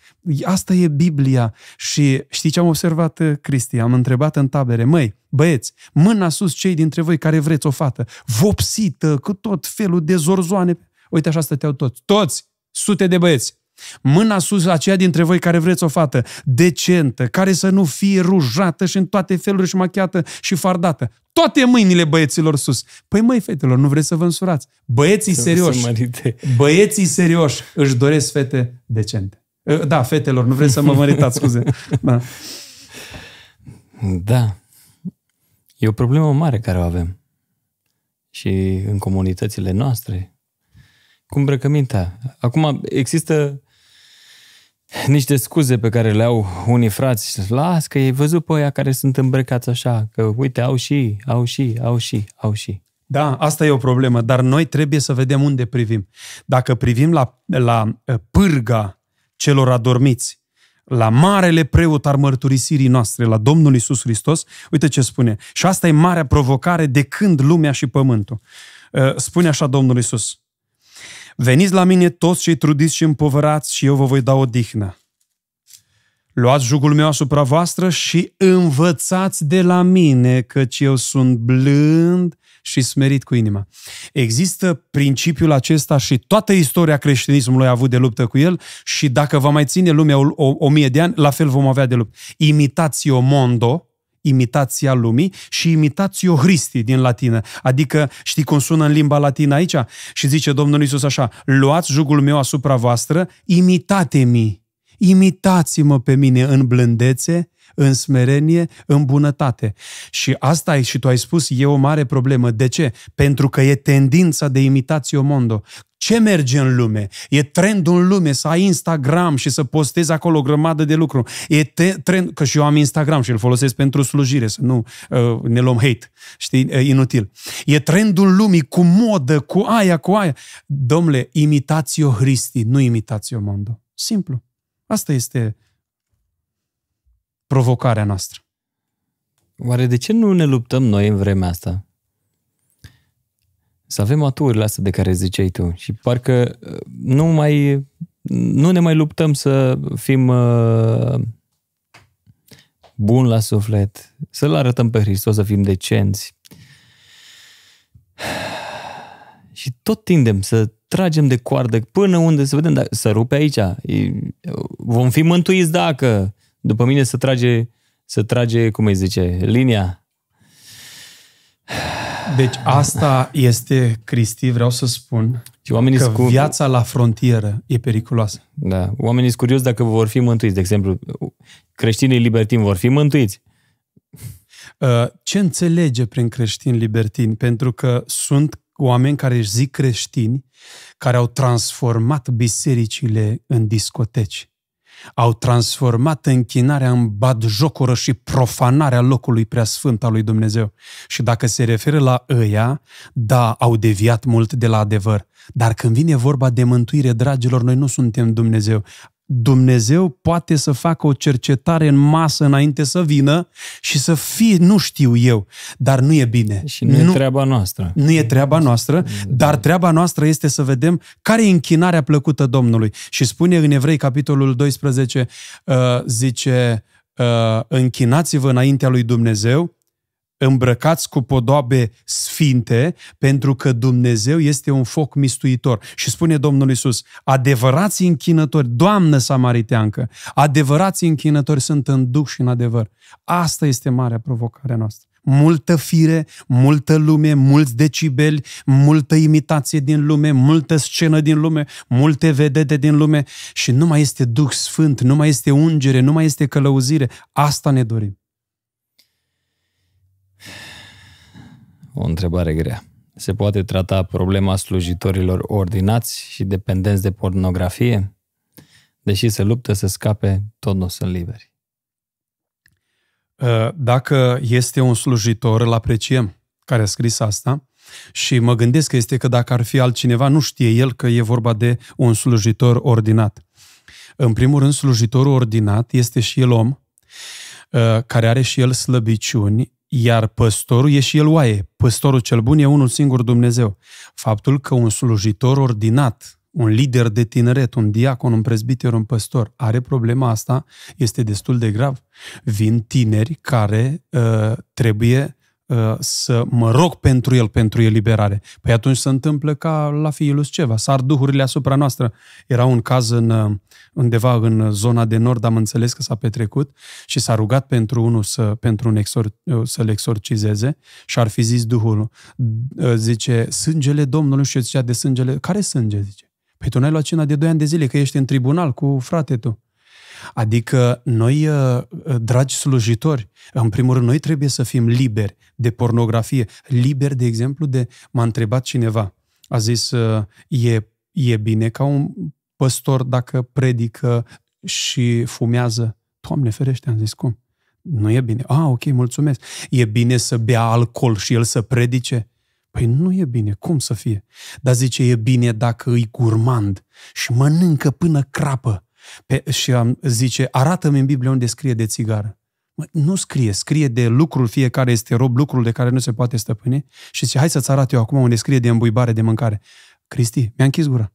asta e Biblia. Și știi ce am observat, Cristi? Am întrebat în tabere, băieți, mâna sus cei dintre voi care vreți o fată, vopsită, cu tot felul de zorzoane. Uite așa stăteau toți, sute de băieți. Mâna sus aceia dintre voi care vreți o fată decentă, care să nu fie rujată și în toate felurile și machiată și fardată. Toate mâinile băieților sus. Păi fetelor, nu vreți să vă însurați. Băieții serioși. Băieții serioși își doresc fete decente. Da, fetelor, nu vreți să mă măritați, scuze. Da. Da. E o problemă mare care o avem. Și în comunitățile noastre. Cu îmbrăcămintea. Acum există niște scuze pe care le au unii frați. Las că e văzut pe ăia care sunt îmbrăcați așa, că uite, au și. Da, asta e o problemă, dar noi trebuie să vedem unde privim. Dacă privim la pârga celor adormiți, la marele preot al mărturisirii noastre, la Domnul Isus Hristos, uite ce spune. Și asta e marea provocare de când lumea și pământul. Spune așa Domnul Isus. Veniți la mine toți cei trudiți și împovărați și eu vă voi da odihnă. Luați jugul meu asupra voastră și învățați de la mine, căci eu sunt blând și smerit cu inima. Există principiul acesta și toată istoria creștinismului a avut de luptă cu el și dacă va mai ține lumea 1000 de ani, la fel vom avea de luptă. Imitatio mondo, imitația lumii și imitatio Christi din latină. Adică, știi cum sună în limba latină aici? Și zice Domnul Iisus așa: luați jugul meu asupra voastră, imitate-mi, imitați-mă pe mine în blândețe, în smerenie, în bunătate. Și asta e, și tu ai spus, e o mare problemă. De ce? Pentru că e tendința de imitatio mondo. Ce merge în lume? E trendul în lume să ai Instagram și să postezi acolo o grămadă de lucru. E trend, că și eu am Instagram și îl folosesc pentru slujire, să nu ne luăm hate, știi, inutil. E trendul lumii cu modă, cu aia, cu aia. Dom'le, imitatio Christi, nu imitatio mondo. Simplu. Asta este provocarea noastră. Oare de ce nu ne luptăm noi în vremea asta? Să avem aturile astea de care ziceai tu și parcă nu ne mai luptăm să fim buni la suflet, să-L arătăm pe Hristos, să fim decenți. Și tot tindem să tragem de coardă până unde să vedem, dacă se rupe aici. Vom fi mântuiți dacă... După mine se trage, cum îi zice, linia. Deci asta este, Cristi, vreau să spun, că viața la frontieră e periculoasă. Da. Oamenii sunt curioși dacă vor fi mântuiți. De exemplu, creștinii libertini vor fi mântuiți. Ce înțelege prin creștini libertini? Pentru că sunt oameni care își zic creștini, care au transformat bisericile în discoteci. Au transformat închinarea în batjocură și profanarea locului preasfânt al lui Dumnezeu. Și dacă se referă la ăia, da, au deviat mult de la adevăr. Dar când vine vorba de mântuire, dragilor, noi nu suntem Dumnezeu. Dumnezeu poate să facă o cercetare în masă înainte să vină și să fie, nu știu eu, dar nu e bine. Și nu e treaba noastră. Nu e treaba noastră, dar treaba noastră este să vedem care e închinarea plăcută Domnului. Și spune în Evrei, capitolul 12, zice, închinați-vă înaintea lui Dumnezeu, îmbrăcați cu podoabe sfinte, pentru că Dumnezeu este un foc mistuitor. Și spune Domnul Iisus, adevărați închinători, Doamnă Samariteancă, adevărați închinători sunt în duh și în adevăr. Asta este marea provocare noastră. Multă fire, multă lume, mulți decibeli, multă imitație din lume, multă scenă din lume, multe vedete din lume și nu mai este Duh Sfânt, nu mai este ungere, nu mai este călăuzire. Asta ne dorim. O întrebare grea. Se poate trata problema slujitorilor ordinați și dependenți de pornografie? Deși se luptă să scape, tot nu sunt liberi. Dacă este un slujitor, îl apreciem, care a scris asta, și mă gândesc că este că dacă ar fi altcineva, nu știe el că e vorba de un slujitor ordinat. În primul rând, slujitorul ordinat este și el om, care are și el slăbiciuni, iar păstorul e și el oaie. Păstorul cel bun e unul singur, Dumnezeu. Faptul că un slujitor ordinat, un lider de tineret, un diacon, un prezbiter, un păstor, are problema asta, este destul de grav. Vin tineri care trebuie să mă rog pentru el, pentru eliberare. Păi atunci se întâmplă ca la fiii lui Ceva, sar duhurile asupra noastră. Era un caz undeva în zona de nord, am înțeles că s-a petrecut și s-a rugat pentru unul să-l exorcizeze și ar fi zis duhul, zice, sângele Domnului, și zicea de sângele, care sânge, zice? Păi tu n-ai luat cina de 2 ani de zile, că ești în tribunal cu frate tu. Adică noi, dragi slujitori, în primul rând, noi trebuie să fim liberi de pornografie. Liberi, de exemplu, de... M-a întrebat cineva, a zis, e bine ca un păstor dacă predică și fumează? Doamne ferește, am zis, cum? Nu e bine. Ah, ok, mulțumesc. E bine să bea alcool și el să predice? Păi nu e bine, cum să fie? Dar zice, e bine dacă îi curmand și mănâncă până crapă. Și zice, arată-mi în Biblie unde scrie de țigară. Mă, nu scrie, scrie de lucrul, fiecare este rob, lucrul de care nu se poate stăpâni. Și zice, hai să-ți arăt eu acum unde scrie de îmbuibare, de mâncare. Cristi, mi-a închis gura.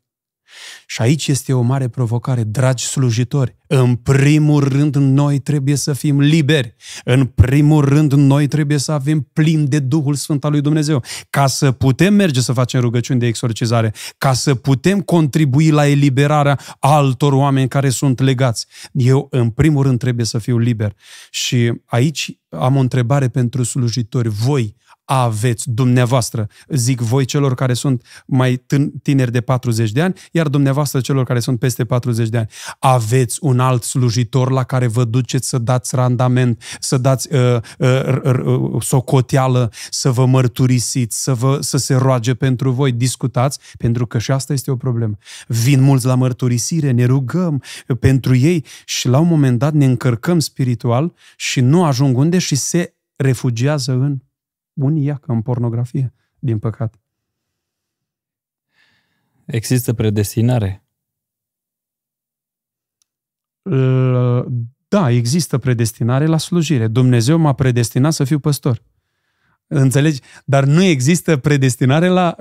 Și aici este o mare provocare, dragi slujitori. În primul rând, noi trebuie să fim liberi. În primul rând, noi trebuie să avem plin de Duhul Sfânt al lui Dumnezeu, ca să putem merge să facem rugăciuni de exorcizare, ca să putem contribui la eliberarea altor oameni care sunt legați. Eu, în primul rând, trebuie să fiu liber. Și aici am o întrebare pentru slujitori. Voi aveți, dumneavoastră, zic voi celor care sunt mai tineri de 40 de ani, iar dumneavoastră celor care sunt peste 40 de ani, aveți un alt slujitor la care vă duceți să dați randament, să dați socoteală, să vă mărturisiți, să se roage pentru voi, discutați, pentru că și asta este o problemă. Vin mulți la mărturisire, ne rugăm pentru ei și la un moment dat ne încărcăm spiritual și nu ajung unde și se refugiază în buniacă, în pornografie, din păcate. Există predestinare? Da, există predestinare la slujire. Dumnezeu m-a predestinat să fiu păstor. Înțelegi? Dar nu există predestinare la...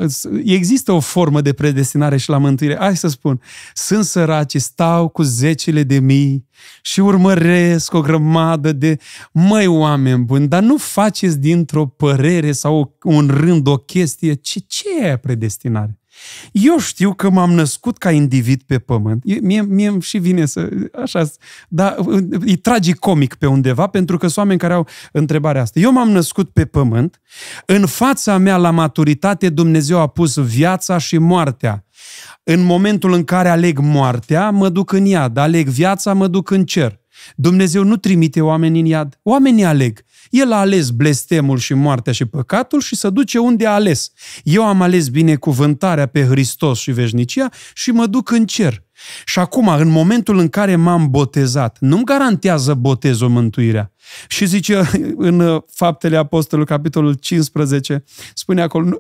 Există o formă de predestinare și la mântuire. Hai să spun, sunt săraci, stau cu zecile de mii și urmăresc o grămadă de... Măi, oameni buni, dar nu faceți dintr-o părere sau un rând, o chestie, ce e predestinare? Eu știu că m-am născut ca individ pe pământ. Mie îmi și vine să... Așa, dar îi tragicomic pe undeva, pentru că sunt oameni care au întrebarea asta. Eu m-am născut pe pământ, în fața mea la maturitate Dumnezeu a pus viața și moartea. În momentul în care aleg moartea, mă duc în iad. Aleg viața, mă duc în cer. Dumnezeu nu trimite oameni în iad. Oamenii aleg. El a ales blestemul și moartea și păcatul și se duce unde a ales. Eu am ales binecuvântarea pe Hristos și veșnicia și mă duc în cer. Și acum, în momentul în care m-am botezat, nu-mi garantează botezul mântuirea. Și zice în Faptele Apostolului, capitolul 15, spune acolo...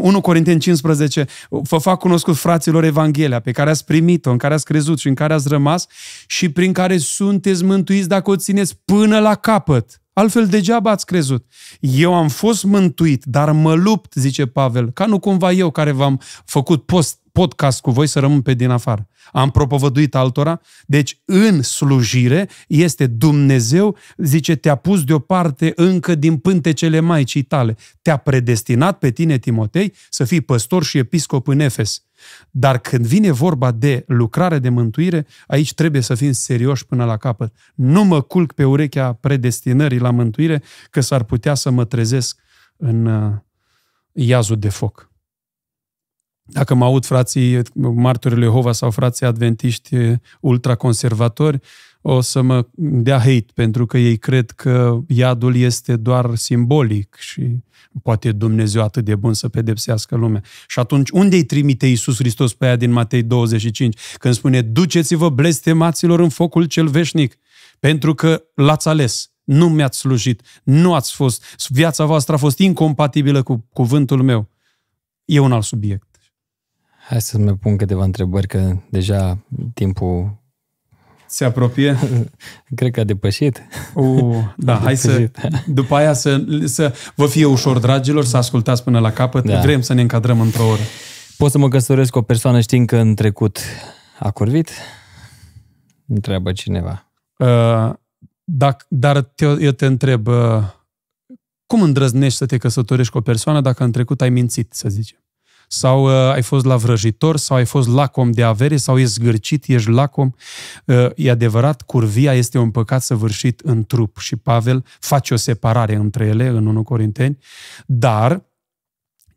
1 Corinteni 15, vă fac cunoscut, fraților, Evanghelia pe care ați primit-o, în care ați crezut și în care ați rămas și prin care sunteți mântuiți dacă o țineți până la capăt. Altfel degeaba ați crezut. Eu am fost mântuit, dar mă lupt, zice Pavel, ca nu cumva eu care v-am făcut podcast cu voi să rămân pe din afară. Am propovăduit altora. Deci în slujire este Dumnezeu, zice, te-a pus deoparte încă din pântecele Maicii tale. Te-a predestinat pe tine, Timotei, să fii păstor și episcop în Efes. Dar când vine vorba de lucrare de mântuire, aici trebuie să fim serioși până la capăt. Nu mă culc pe urechea predestinării la mântuire, că s-ar putea să mă trezesc în iazul de foc. Dacă mă aud frații martorii lui Iehova sau frații adventiști ultraconservatori, o să mă dea hate, pentru că ei cred că iadul este doar simbolic și poate Dumnezeu atât de bun să pedepsească lumea. Și atunci unde îi trimite Iisus Hristos pe aia din Matei 25? Când spune, duceți-vă blestemaților în focul cel veșnic, pentru că l-ați ales. Nu mi-ați slujit, nu ați fost, viața voastră a fost incompatibilă cu cuvântul meu. E un alt subiect. Hai să mă pun câteva întrebări, că deja timpul... Se apropie? Cred că a depășit. Da, hai să... După aia să vă fie ușor, dragilor, să ascultați până la capăt. Da. Vrem să ne încadrăm într-o oră. Pot să mă căsătoresc cu o persoană știind că în trecut a curvit? Întreabă cineva. Eu te întreb, cum îndrăznești să te căsătorești cu o persoană dacă în trecut ai mințit, să zicem? Sau ai fost la vrăjitor, sau ai fost lacom de avere, sau ești zgârcit, ești lacom. E adevărat, curvia este un păcat săvârșit în trup și Pavel face o separare între ele în 1 Corinteni, dar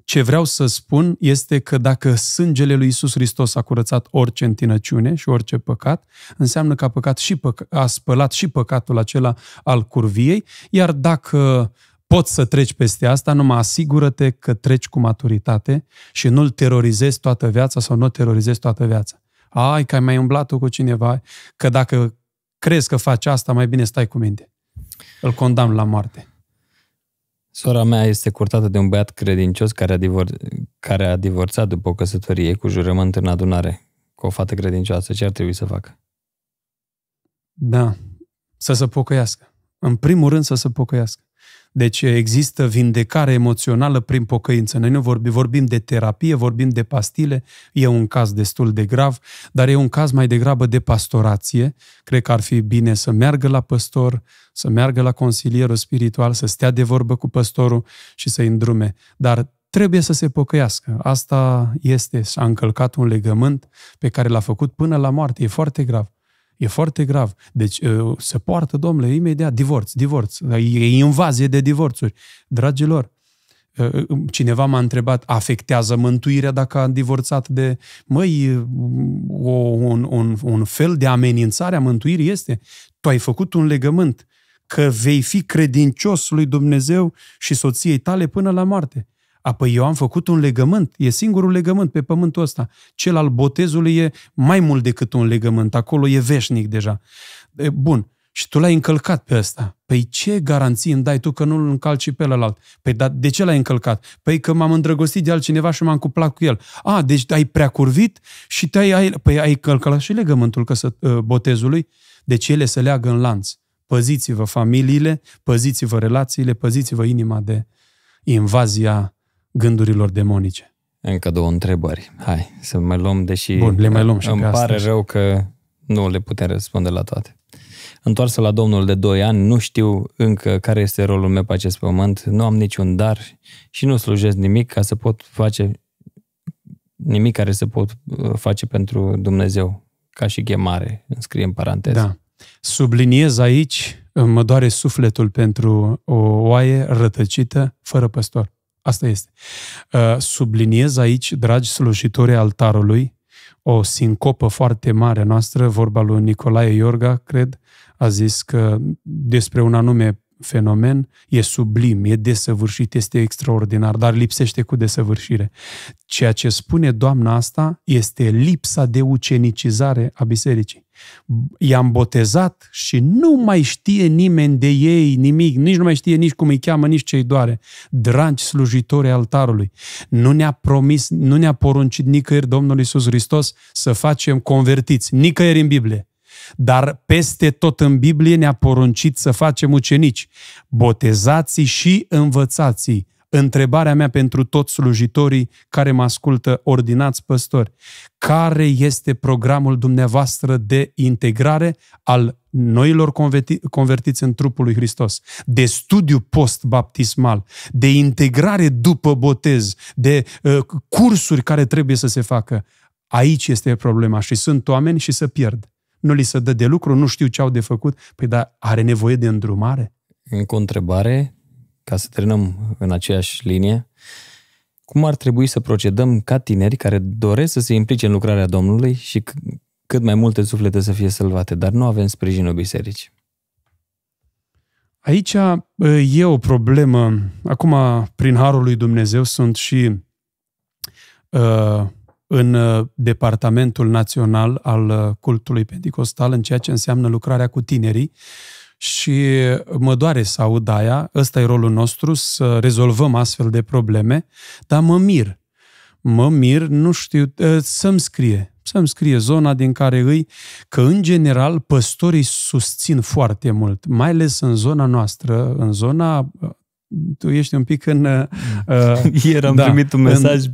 ce vreau să spun este că dacă sângele lui Isus Hristos a curățat orice întinăciune și orice păcat, înseamnă că a spălat și păcatul acela al curviei, iar dacă poți să treci peste asta, numai asigură-te că treci cu maturitate și nu-l terorizezi toată viața sau nu terorizezi toată viața. Ai, că ai mai umblat tu cu cineva, că dacă crezi că faci asta, mai bine stai cu minte. Îl condamn la moarte. Sora mea este curtată de un băiat credincios care a divorțat după o căsătorie cu jurământ în adunare cu o fată credincioasă. Ce ar trebui să facă? Da, să se pocăiască. În primul rând să se pocăiască. Deci există vindecare emoțională prin pocăință. Noi nu vorbim de terapie, vorbim de pastile, e un caz destul de grav, dar e un caz mai degrabă de pastorație. Cred că ar fi bine să meargă la păstor, să meargă la consilierul spiritual, să stea de vorbă cu păstorul și să-i îndrume. Dar trebuie să se pocăiască. Asta este, a încălcat un legământ pe care l-a făcut până la moarte. E foarte grav. E foarte grav. Deci se poartă, domnule, imediat, divorț. E invazie de divorțuri. Dragilor, cineva m-a întrebat, afectează mântuirea dacă a divorțat de... Măi, un fel de amenințare a mântuirii este. Tu ai făcut un legământ că vei fi credincios lui Dumnezeu și soției tale până la moarte. Apoi eu am făcut un legământ, e singurul legământ pe pământul ăsta. Cel al botezului e mai mult decât un legământ, acolo e veșnic deja. Bun, și tu l-ai încălcat pe ăsta. Păi ce garanții îmi dai tu că nu-l încalci și pe ălalt? Păi dar de ce l-ai încălcat? Păi că m-am îndrăgostit de altcineva și m-am cuplat cu el. A, deci ai preacurvit și ai încălcat și legământul botezului. Deci ele se leagă în lanț. Păziți-vă familiile, păziți-vă relațiile, păziți-vă inima de invazia gândurilor demonice. Încă două întrebări. Hai, să mai luăm, deși bun, le mai luăm și îmi pare rău că nu le putem răspunde la toate. Întoarsă la Domnul de 2 ani, nu știu încă care este rolul meu pe acest pământ, nu am niciun dar și nu slujesc nimic ca să pot face nimic care se pot face pentru Dumnezeu, ca și chemare, înscrie în paranteză. Da. Subliniez aici, mă doare sufletul pentru o oaie rătăcită, fără păstor. Asta este. Subliniez aici, dragi slujitori altarului, o sincopă foarte mare noastră, vorba lui Nicolae Iorga, cred, a zis că despre un anume fenomen, e sublim, e desăvârșit, este extraordinar, dar lipsește cu desăvârșire. Ceea ce spune doamna asta este lipsa de ucenicizare a bisericii. I-am botezat și nu mai știe nimeni de ei nimic, nici nu mai știe nici cum îi cheamă, nici ce-i doare. Dragi slujitori altarului, nu ne-a poruncit nicăieri Domnul Isus Hristos să facem convertiți, nicăieri în Biblie. Dar peste tot în Biblie ne-a poruncit să facem ucenici, botezații și învățații. Întrebarea mea pentru toți slujitorii care mă ascultă, ordinați păstori, care este programul dumneavoastră de integrare al noilor convertiți în trupul lui Hristos, de studiu post-baptismal, de integrare după botez, de cursuri care trebuie să se facă? Aici este problema și sunt oameni și se pierd. Nu li se dă de lucru, nu știu ce au de făcut. Păi dar are nevoie de îndrumare? Încă o întrebare, ca să terminăm în aceeași linie. Cum ar trebui să procedăm ca tineri care doresc să se implice în lucrarea Domnului și cât mai multe suflete să fie salvate, dar nu avem sprijinul bisericii? Aici e o problemă. Acum, prin harul lui Dumnezeu, sunt și în Departamentul Național al Cultului Pentecostal, în ceea ce înseamnă lucrarea cu tinerii, și mă doare să aud aia. Ăsta e rolul nostru, să rezolvăm astfel de probleme, dar mă mir, nu știu, să-mi scrie zona din care că în general păstorii susțin foarte mult, mai ales în zona noastră, în zona... Tu ești un pic în... Ieri am primit un mesaj,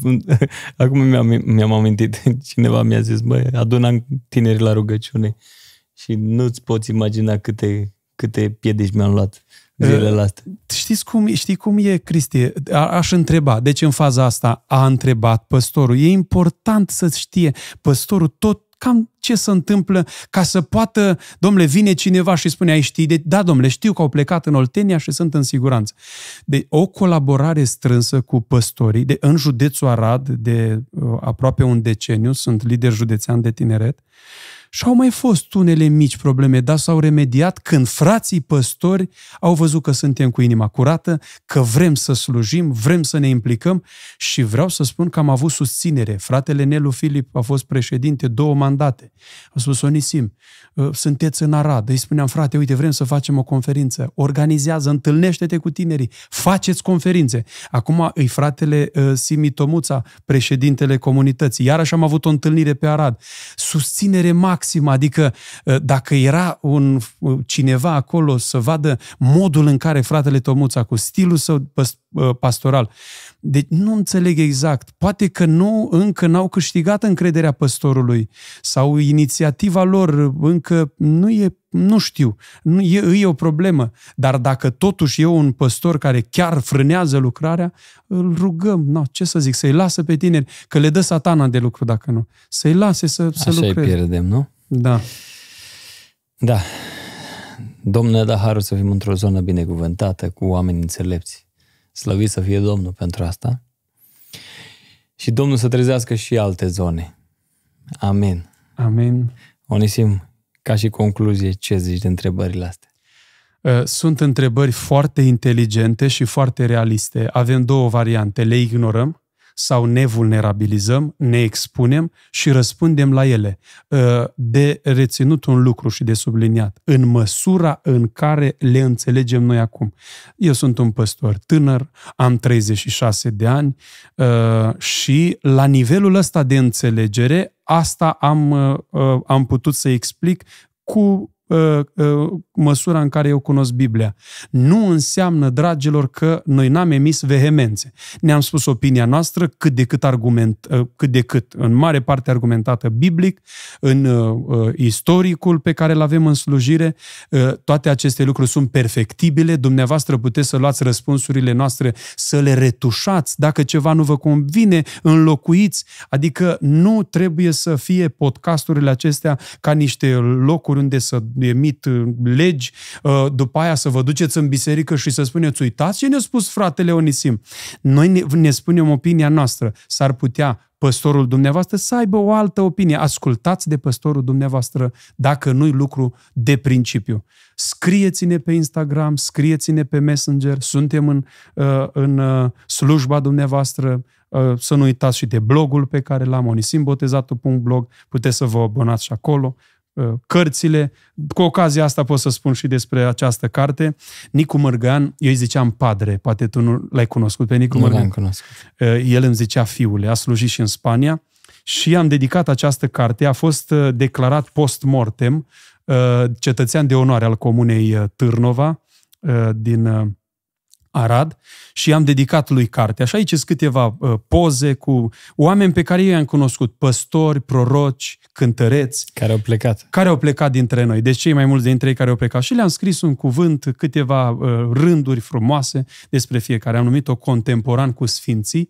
acum mi-am amintit, cineva mi-a zis, băi, adunam tinerii la rugăciune și nu-ți poți imagina câte piedici mi-am luat zilele astea. Știi cum e, Cristi? Aș întreba, deci în faza asta a întrebat păstorul, e important să știe păstorul tot cam ce se întâmplă, ca să poată, domnule, vine cineva și spune, ai știi? Da, domnule, știu că au plecat în Oltenia și sunt în siguranță. De o colaborare strânsă cu păstorii, în județul Arad, de aproape un deceniu, sunt lider județean de tineret, și au mai fost unele mici probleme, dar s-au remediat când frații păstori au văzut că suntem cu inima curată, că vrem să slujim, vrem să ne implicăm, și vreau să spun că am avut susținere. Fratele Nelu Filip a fost președinte 2 mandate. A spus, Onisim, sunteți în Arad. Îi spuneam, frate, uite, vrem să facem o conferință. Organizează, întâlnește-te cu tinerii, faceți conferințe. Acum îi fratele Simi Tomuța, președintele comunității. Iarăși am avut o întâlnire pe Arad. Susținere maximă. maxim, adică dacă era cineva acolo să vadă modul în care fratele Tomuța, cu stilul său pastoral. Deci nu înțeleg exact. Poate că încă n-au câștigat încrederea păstorului sau inițiativa lor încă nu e, nu știu, e o problemă. Dar dacă totuși e un păstor care chiar frânează lucrarea, îl rugăm, ce să zic, să-i lasă pe tineri, că le dă satana de lucru dacă nu. Să-i lase să lucreze. Așa îi pierdem, nu? Da. Da. Domnule, da harul să fim într-o zonă binecuvântată, cu oameni înțelepți. Slăvit să fie Domnul pentru asta. Și Domnul să trezească și alte zone. Amin. Amin. Onisim, ca și concluzie, ce zici de întrebările astea? Sunt întrebări foarte inteligente și foarte realiste. Avem două variante. Le ignorăm sau ne vulnerabilizăm, ne expunem și răspundem la ele. De reținut un lucru și de subliniat, în măsura în care le înțelegem noi acum. Eu sunt un păstor tânăr, am 36 de ani și la nivelul ăsta de înțelegere, asta am putut să explic cu măsura în care eu cunosc Biblia. Nu înseamnă, dragilor, că noi n-am emis vehemențe. Ne-am spus opinia noastră cât de cât în mare parte argumentată biblic, în istoricul pe care îl avem în slujire. Toate aceste lucruri sunt perfectibile. Dumneavoastră puteți să luați răspunsurile noastre, să le retușați. Dacă ceva nu vă convine, înlocuiți. Adică nu trebuie să fie podcasturile acestea ca niște locuri unde să emit legi, după aia să vă duceți în biserică și să spuneți, uitați ce ne-a spus fratele Onisim. Noi ne spunem opinia noastră. S-ar putea păstorul dumneavoastră să aibă o altă opinie. Ascultați de păstorul dumneavoastră, dacă nu-i lucru de principiu. Scrieți-ne pe Instagram, scrieți-ne pe Messenger, suntem în slujba dumneavoastră. Să nu uitați și de blogul pe care l-am, onisimbotezatu.blog, puteți să vă abonați și acolo. Cărțile. Cu ocazia asta pot să spun și despre această carte. Nicu Mărgan, eu îi ziceam padre, poate tu nu l-ai cunoscut pe Nicu Mărgan. Nu l-am cunoscut. El îmi zicea fiule, a slujit și în Spania și am dedicat această carte, a fost declarat post-mortem cetățean de onoare al comunei Târnova din Arad și am dedicat lui cartea. Și aici sunt câteva poze cu oameni pe care eu i-am cunoscut, păstori, proroci, cântăreți. Care au plecat dintre noi. Deci cei mai mulți dintre ei care au plecat. Și le-am scris un cuvânt, câteva rânduri frumoase despre fiecare. Am numit-o Contemporan cu Sfinții.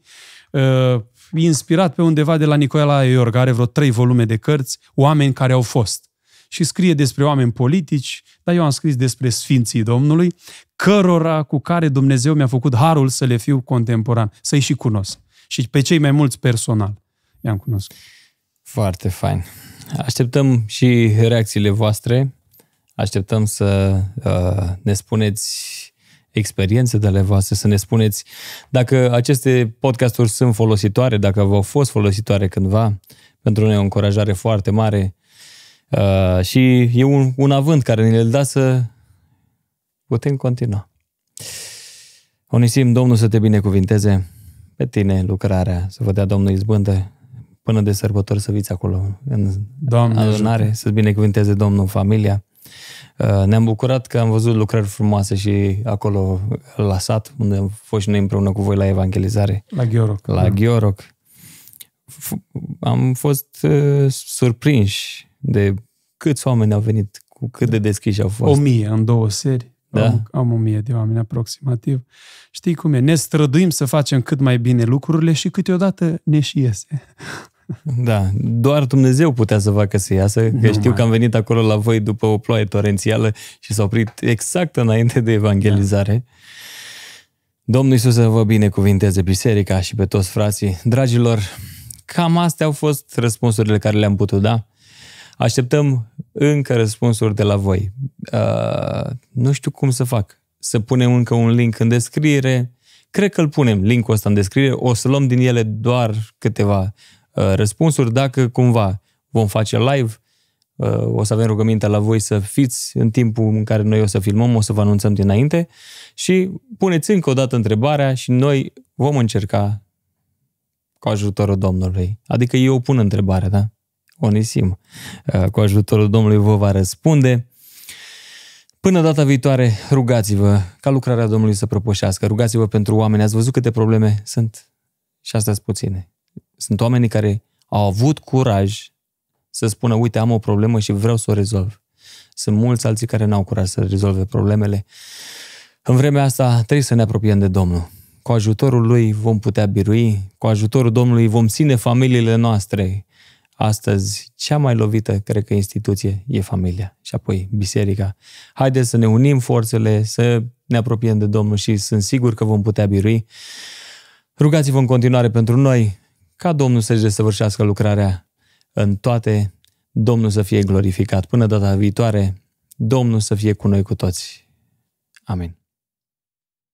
Inspirat pe undeva de la Nicolae Iorga, are vreo 3 volume de cărți, oameni care au fost. Și scrie despre oameni politici, dar eu am scris despre Sfinții Domnului, cărora cu care Dumnezeu mi-a făcut harul să le fiu contemporan, să-i și cunosc. Și pe cei mai mulți personal i-am cunoscut. Foarte fain. Așteptăm și reacțiile voastre, așteptăm să ne spuneți experiențele ale voastre, să ne spuneți dacă aceste podcasturi sunt folositoare, dacă v-au fost folositoare cândva. Pentru noi o încurajare foarte mare. Și e un avânt care ne-l da să putem continua. Onisim, Domnul să te binecuvinteze pe tine, lucrarea, să vă dea Domnul izbândă până de sărbători să viți acolo în Doamne adunare, să-ți binecuvinteze Domnul familia. Ne-am bucurat că am văzut lucrări frumoase și acolo la sat, unde am fost și noi împreună cu voi la evangelizare. La Gheoroc. La Gheoroc. Am fost surprinși de câți oameni au venit, cu cât de deschiși au fost. 1000 în 2 seri. Da? Am 1000 de oameni aproximativ. Știi cum e? Ne străduim să facem cât mai bine lucrurile și câteodată ne și iese. Da, doar Dumnezeu putea să facă să iasă, că știu că am venit acolo la voi după o ploaie torențială și s-a oprit exact înainte de evangelizare. Da. Domnul Iisus să vă binecuvinteze biserica și pe toți frații. Dragilor, cam astea au fost răspunsurile care le-am putut da. Așteptăm încă răspunsuri de la voi. Nu știu cum să fac. Să punem încă un link în descriere. Cred că îl punem, linkul ăsta în descriere. O să luăm din ele doar câteva răspunsuri. Dacă cumva vom face live, o să avem rugămintea la voi să fiți în timpul în care noi o să filmăm, o să vă anunțăm dinainte. Și puneți încă o dată întrebarea și noi vom încerca cu ajutorul Domnului. Adică eu pun întrebarea, da? Onisim, cu ajutorul Domnului vă va răspunde. Până data viitoare, rugați-vă ca lucrarea Domnului să prăpășească. Rugați-vă pentru oameni. Ați văzut câte probleme sunt? Și astea sunt puține. Sunt oamenii care au avut curaj să spună, uite, am o problemă și vreau să o rezolv. Sunt mulți alții care n-au curaj să rezolve problemele. În vremea asta trebuie să ne apropiem de Domnul. Cu ajutorul Lui vom putea birui, cu ajutorul Domnului vom ține familiile noastre. Astăzi, cea mai lovită, cred că, instituție e familia și apoi biserica. Haideți să ne unim forțele, să ne apropiem de Domnul și sunt sigur că vom putea birui. Rugați-vă în continuare pentru noi, ca Domnul să-și desăvârșească lucrarea în toate, Domnul să fie glorificat. Până data viitoare, Domnul să fie cu noi cu toți. Amin.